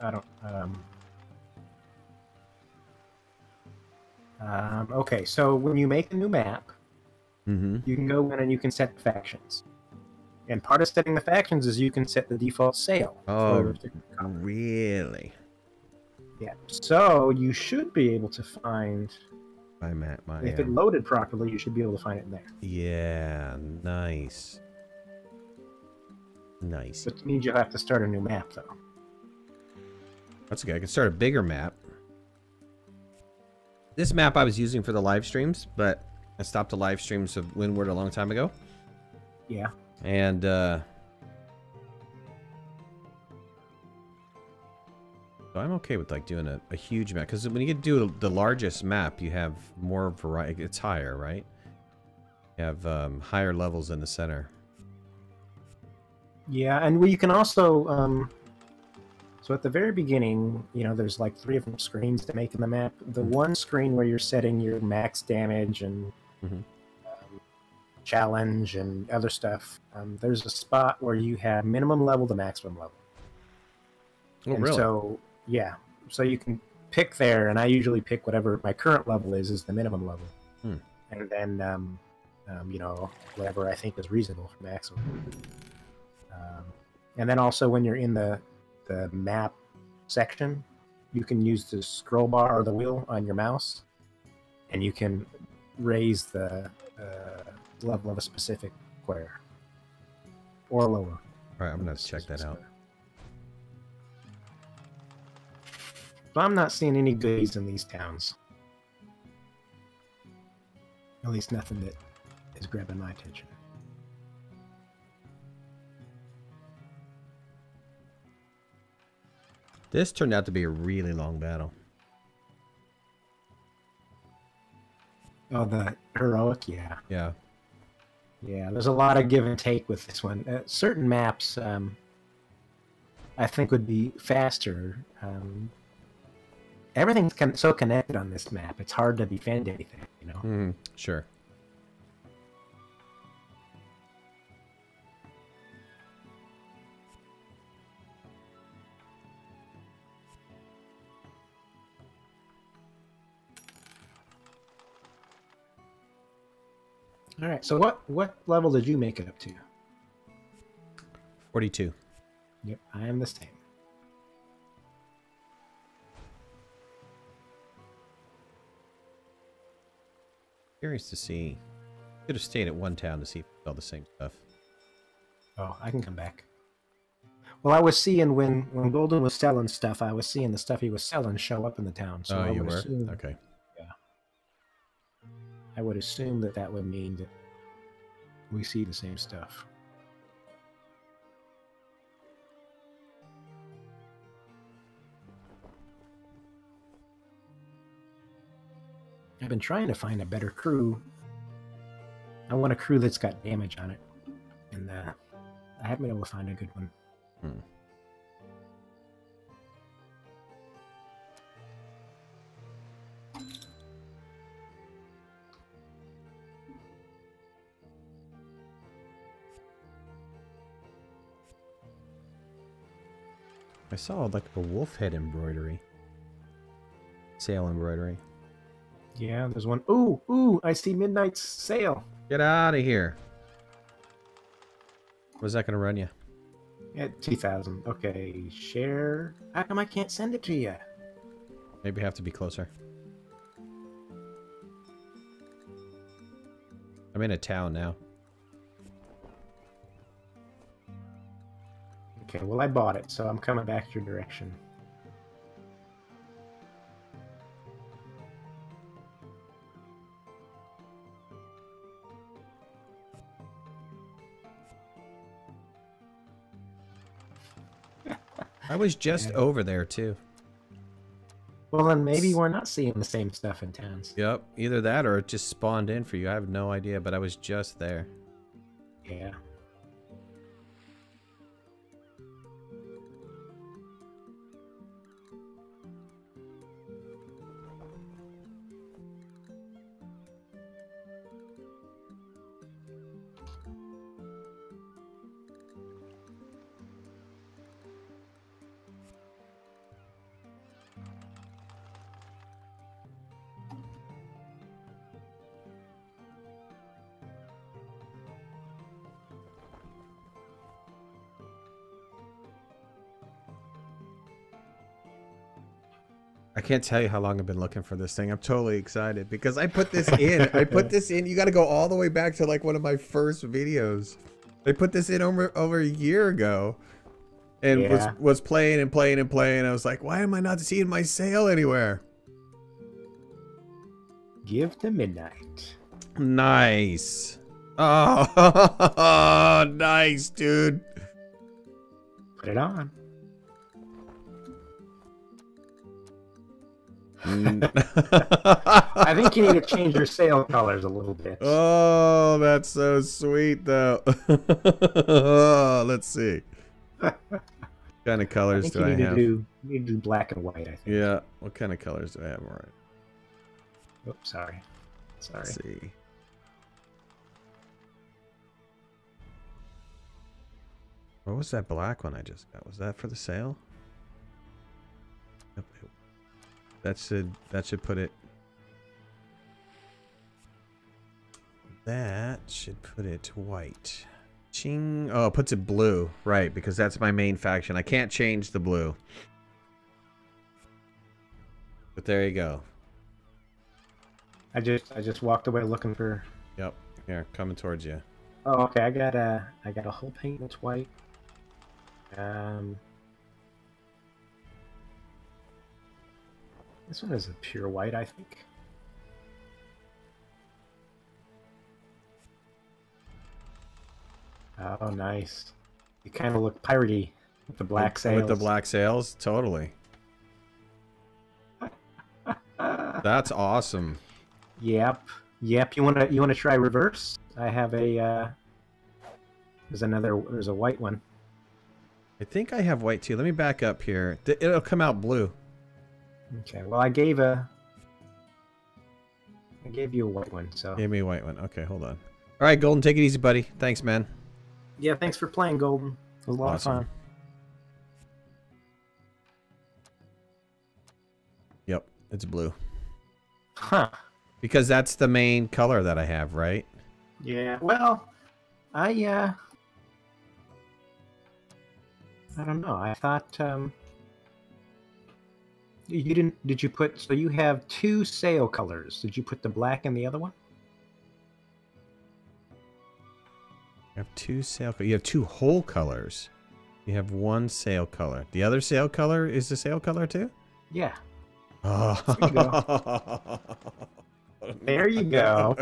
I don't, um, um, okay, so when you make a new map, mm-hmm. you can go in and you can set factions. And part of setting the factions is you can set the default sale. Oh, really? Yeah, so you should be able to find, my map, my, if it loaded properly, you should be able to find it in there. Yeah, nice. Nice. Which means you'll have to start a new map, though. That's okay. I can start a bigger map. This map I was using for the live streams, but I stopped the live streams of Windward a long time ago. Yeah. And uh, so I'm okay with like doing a, a huge map, because when you get to do the largest map, you have more variety. It's higher, right? You have um, higher levels in the center. Yeah, and we can also. Um... So at the very beginning, you know, there's like three different screens to make in the map. The one screen where you're setting your max damage and mm-hmm. um, challenge and other stuff, um, there's a spot where you have minimum level to maximum level. Oh, and really? So, yeah. So you can pick there, and I usually pick whatever my current level is, is the minimum level. Hmm. And then, um, um, you know, whatever I think is reasonable for maximum. Um, and then also when you're in the the map section, you can use the scroll bar or the wheel on your mouse, and you can raise the uh, level of a specific square or lower. All right, I'm gonna check that out. But I'm not seeing any goodies in these towns. At least nothing that is grabbing my attention. This turned out to be a really long battle. Oh, the heroic, yeah. Yeah. Yeah, there's a lot of give and take with this one. Uh, certain maps, um, I think, would be faster. Um, everything's con so connected on this map, it's hard to defend anything, you know? Mm, sure. All right. So what what level did you make it up to? forty-two. Yep, I am the same. Curious to see. Could have stayed at one town to see all the same stuff. Oh, I can come back. Well, I was seeing when when Golden was selling stuff, I was seeing the stuff he was selling show up in the town. So oh, I you were? Assume, okay. Yeah. I would assume that that would mean that we see the same stuff. I've been trying to find a better crew. I want a crew that's got damage on it. And uh, I haven't been able to find a good one. Hmm. I saw like a wolf head embroidery. Sail embroidery. Yeah, there's one. Ooh, ooh, I see Midnight's sail. Get out of here. What's that going to run you? At two thousand. Okay, share. How come I can't send it to you? Maybe you have to be closer. I'm in a town now. Okay, well, I bought it, so I'm coming back your direction. I was just yeah. over there, too. Well, then maybe we're not seeing the same stuff in towns. Yep, either that or it just spawned in for you. I have no idea, but I was just there. Yeah. I can't tell you how long I've been looking for this thing. I'm totally excited because I put this in. I put this in. You got to go all the way back to like one of my first videos. I put this in over over a year ago, and yeah. was was playing and playing and playing. I was like, why am I not seeing my sale anywhere? Give to Midnight. Nice. Oh, nice, dude. Put it on. I think you need to change your sail colors a little bit. Oh, that's so sweet, though. Oh, let's see. What kind of colors I do I have? To do, you need to do black and white, I think. Yeah. What kind of colors do I have? All right. Oops, sorry. Sorry. Let's see. What was that black one I just got? Was that for the sail? Yep. That should, that should put it, that should put it to white. Ching. Oh, it puts it blue. Right, because that's my main faction. I can't change the blue. But there you go. I just, I just walked away looking for. Yep. Here, coming towards you. Oh, okay. I got a, I got a whole paint that's white. Um. This one is a pure white, I think. Oh, nice. You kind of look piratey with the black sails. With the black sails? Totally. That's awesome. Yep. Yep. You want to you want to try reverse? I have a... Uh, there's another... There's a white one. I think I have white, too. Let me back up here. It'll come out blue. Okay, well, I gave a... I gave you a white one, so... Gave me a white one. Okay, hold on. All right, Golden, take it easy, buddy. Thanks, man. Yeah, thanks for playing, Golden. It was a lot awesome. of fun. Yep, it's blue. Huh. Because that's the main color that I have, right? Yeah, well, I, uh... I don't know, I thought, um... You didn't, did you put, so you have two sail colors. Did you put the black in the other one? You have two sail, you have two whole colors. You have one sail color. The other sail color is the sail color too? Yeah. Oh. There you go. There you go.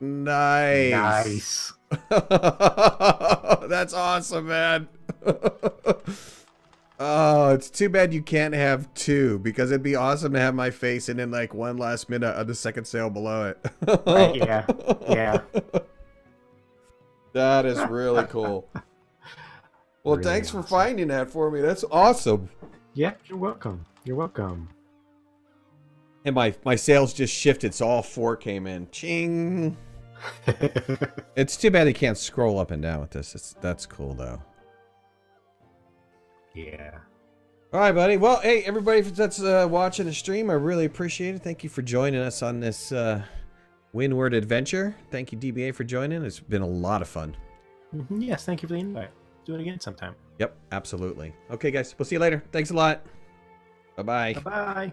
Nice. Nice. That's awesome, man. Oh, it's too bad you can't have two, because it'd be awesome to have my face and then like one last minute of the second sail below it. Right, yeah, yeah. That is really cool. Well, really thanks awesome. for finding that for me. That's awesome. Yeah, you're welcome. You're welcome. And my, my sails just shifted, so all four came in. Ching! It's too bad you can't scroll up and down with this. It's, that's cool, though. Yeah. All right, buddy. Well, hey, everybody that's uh, watching the stream, I really appreciate it. Thank you for joining us on this uh, Windward adventure. Thank you, D B A, for joining. It's been a lot of fun. Mm-hmm. Yes, thank you for the invite. Do it again sometime. Yep, absolutely. Okay, guys, we'll see you later. Thanks a lot. Bye-bye. Bye-bye.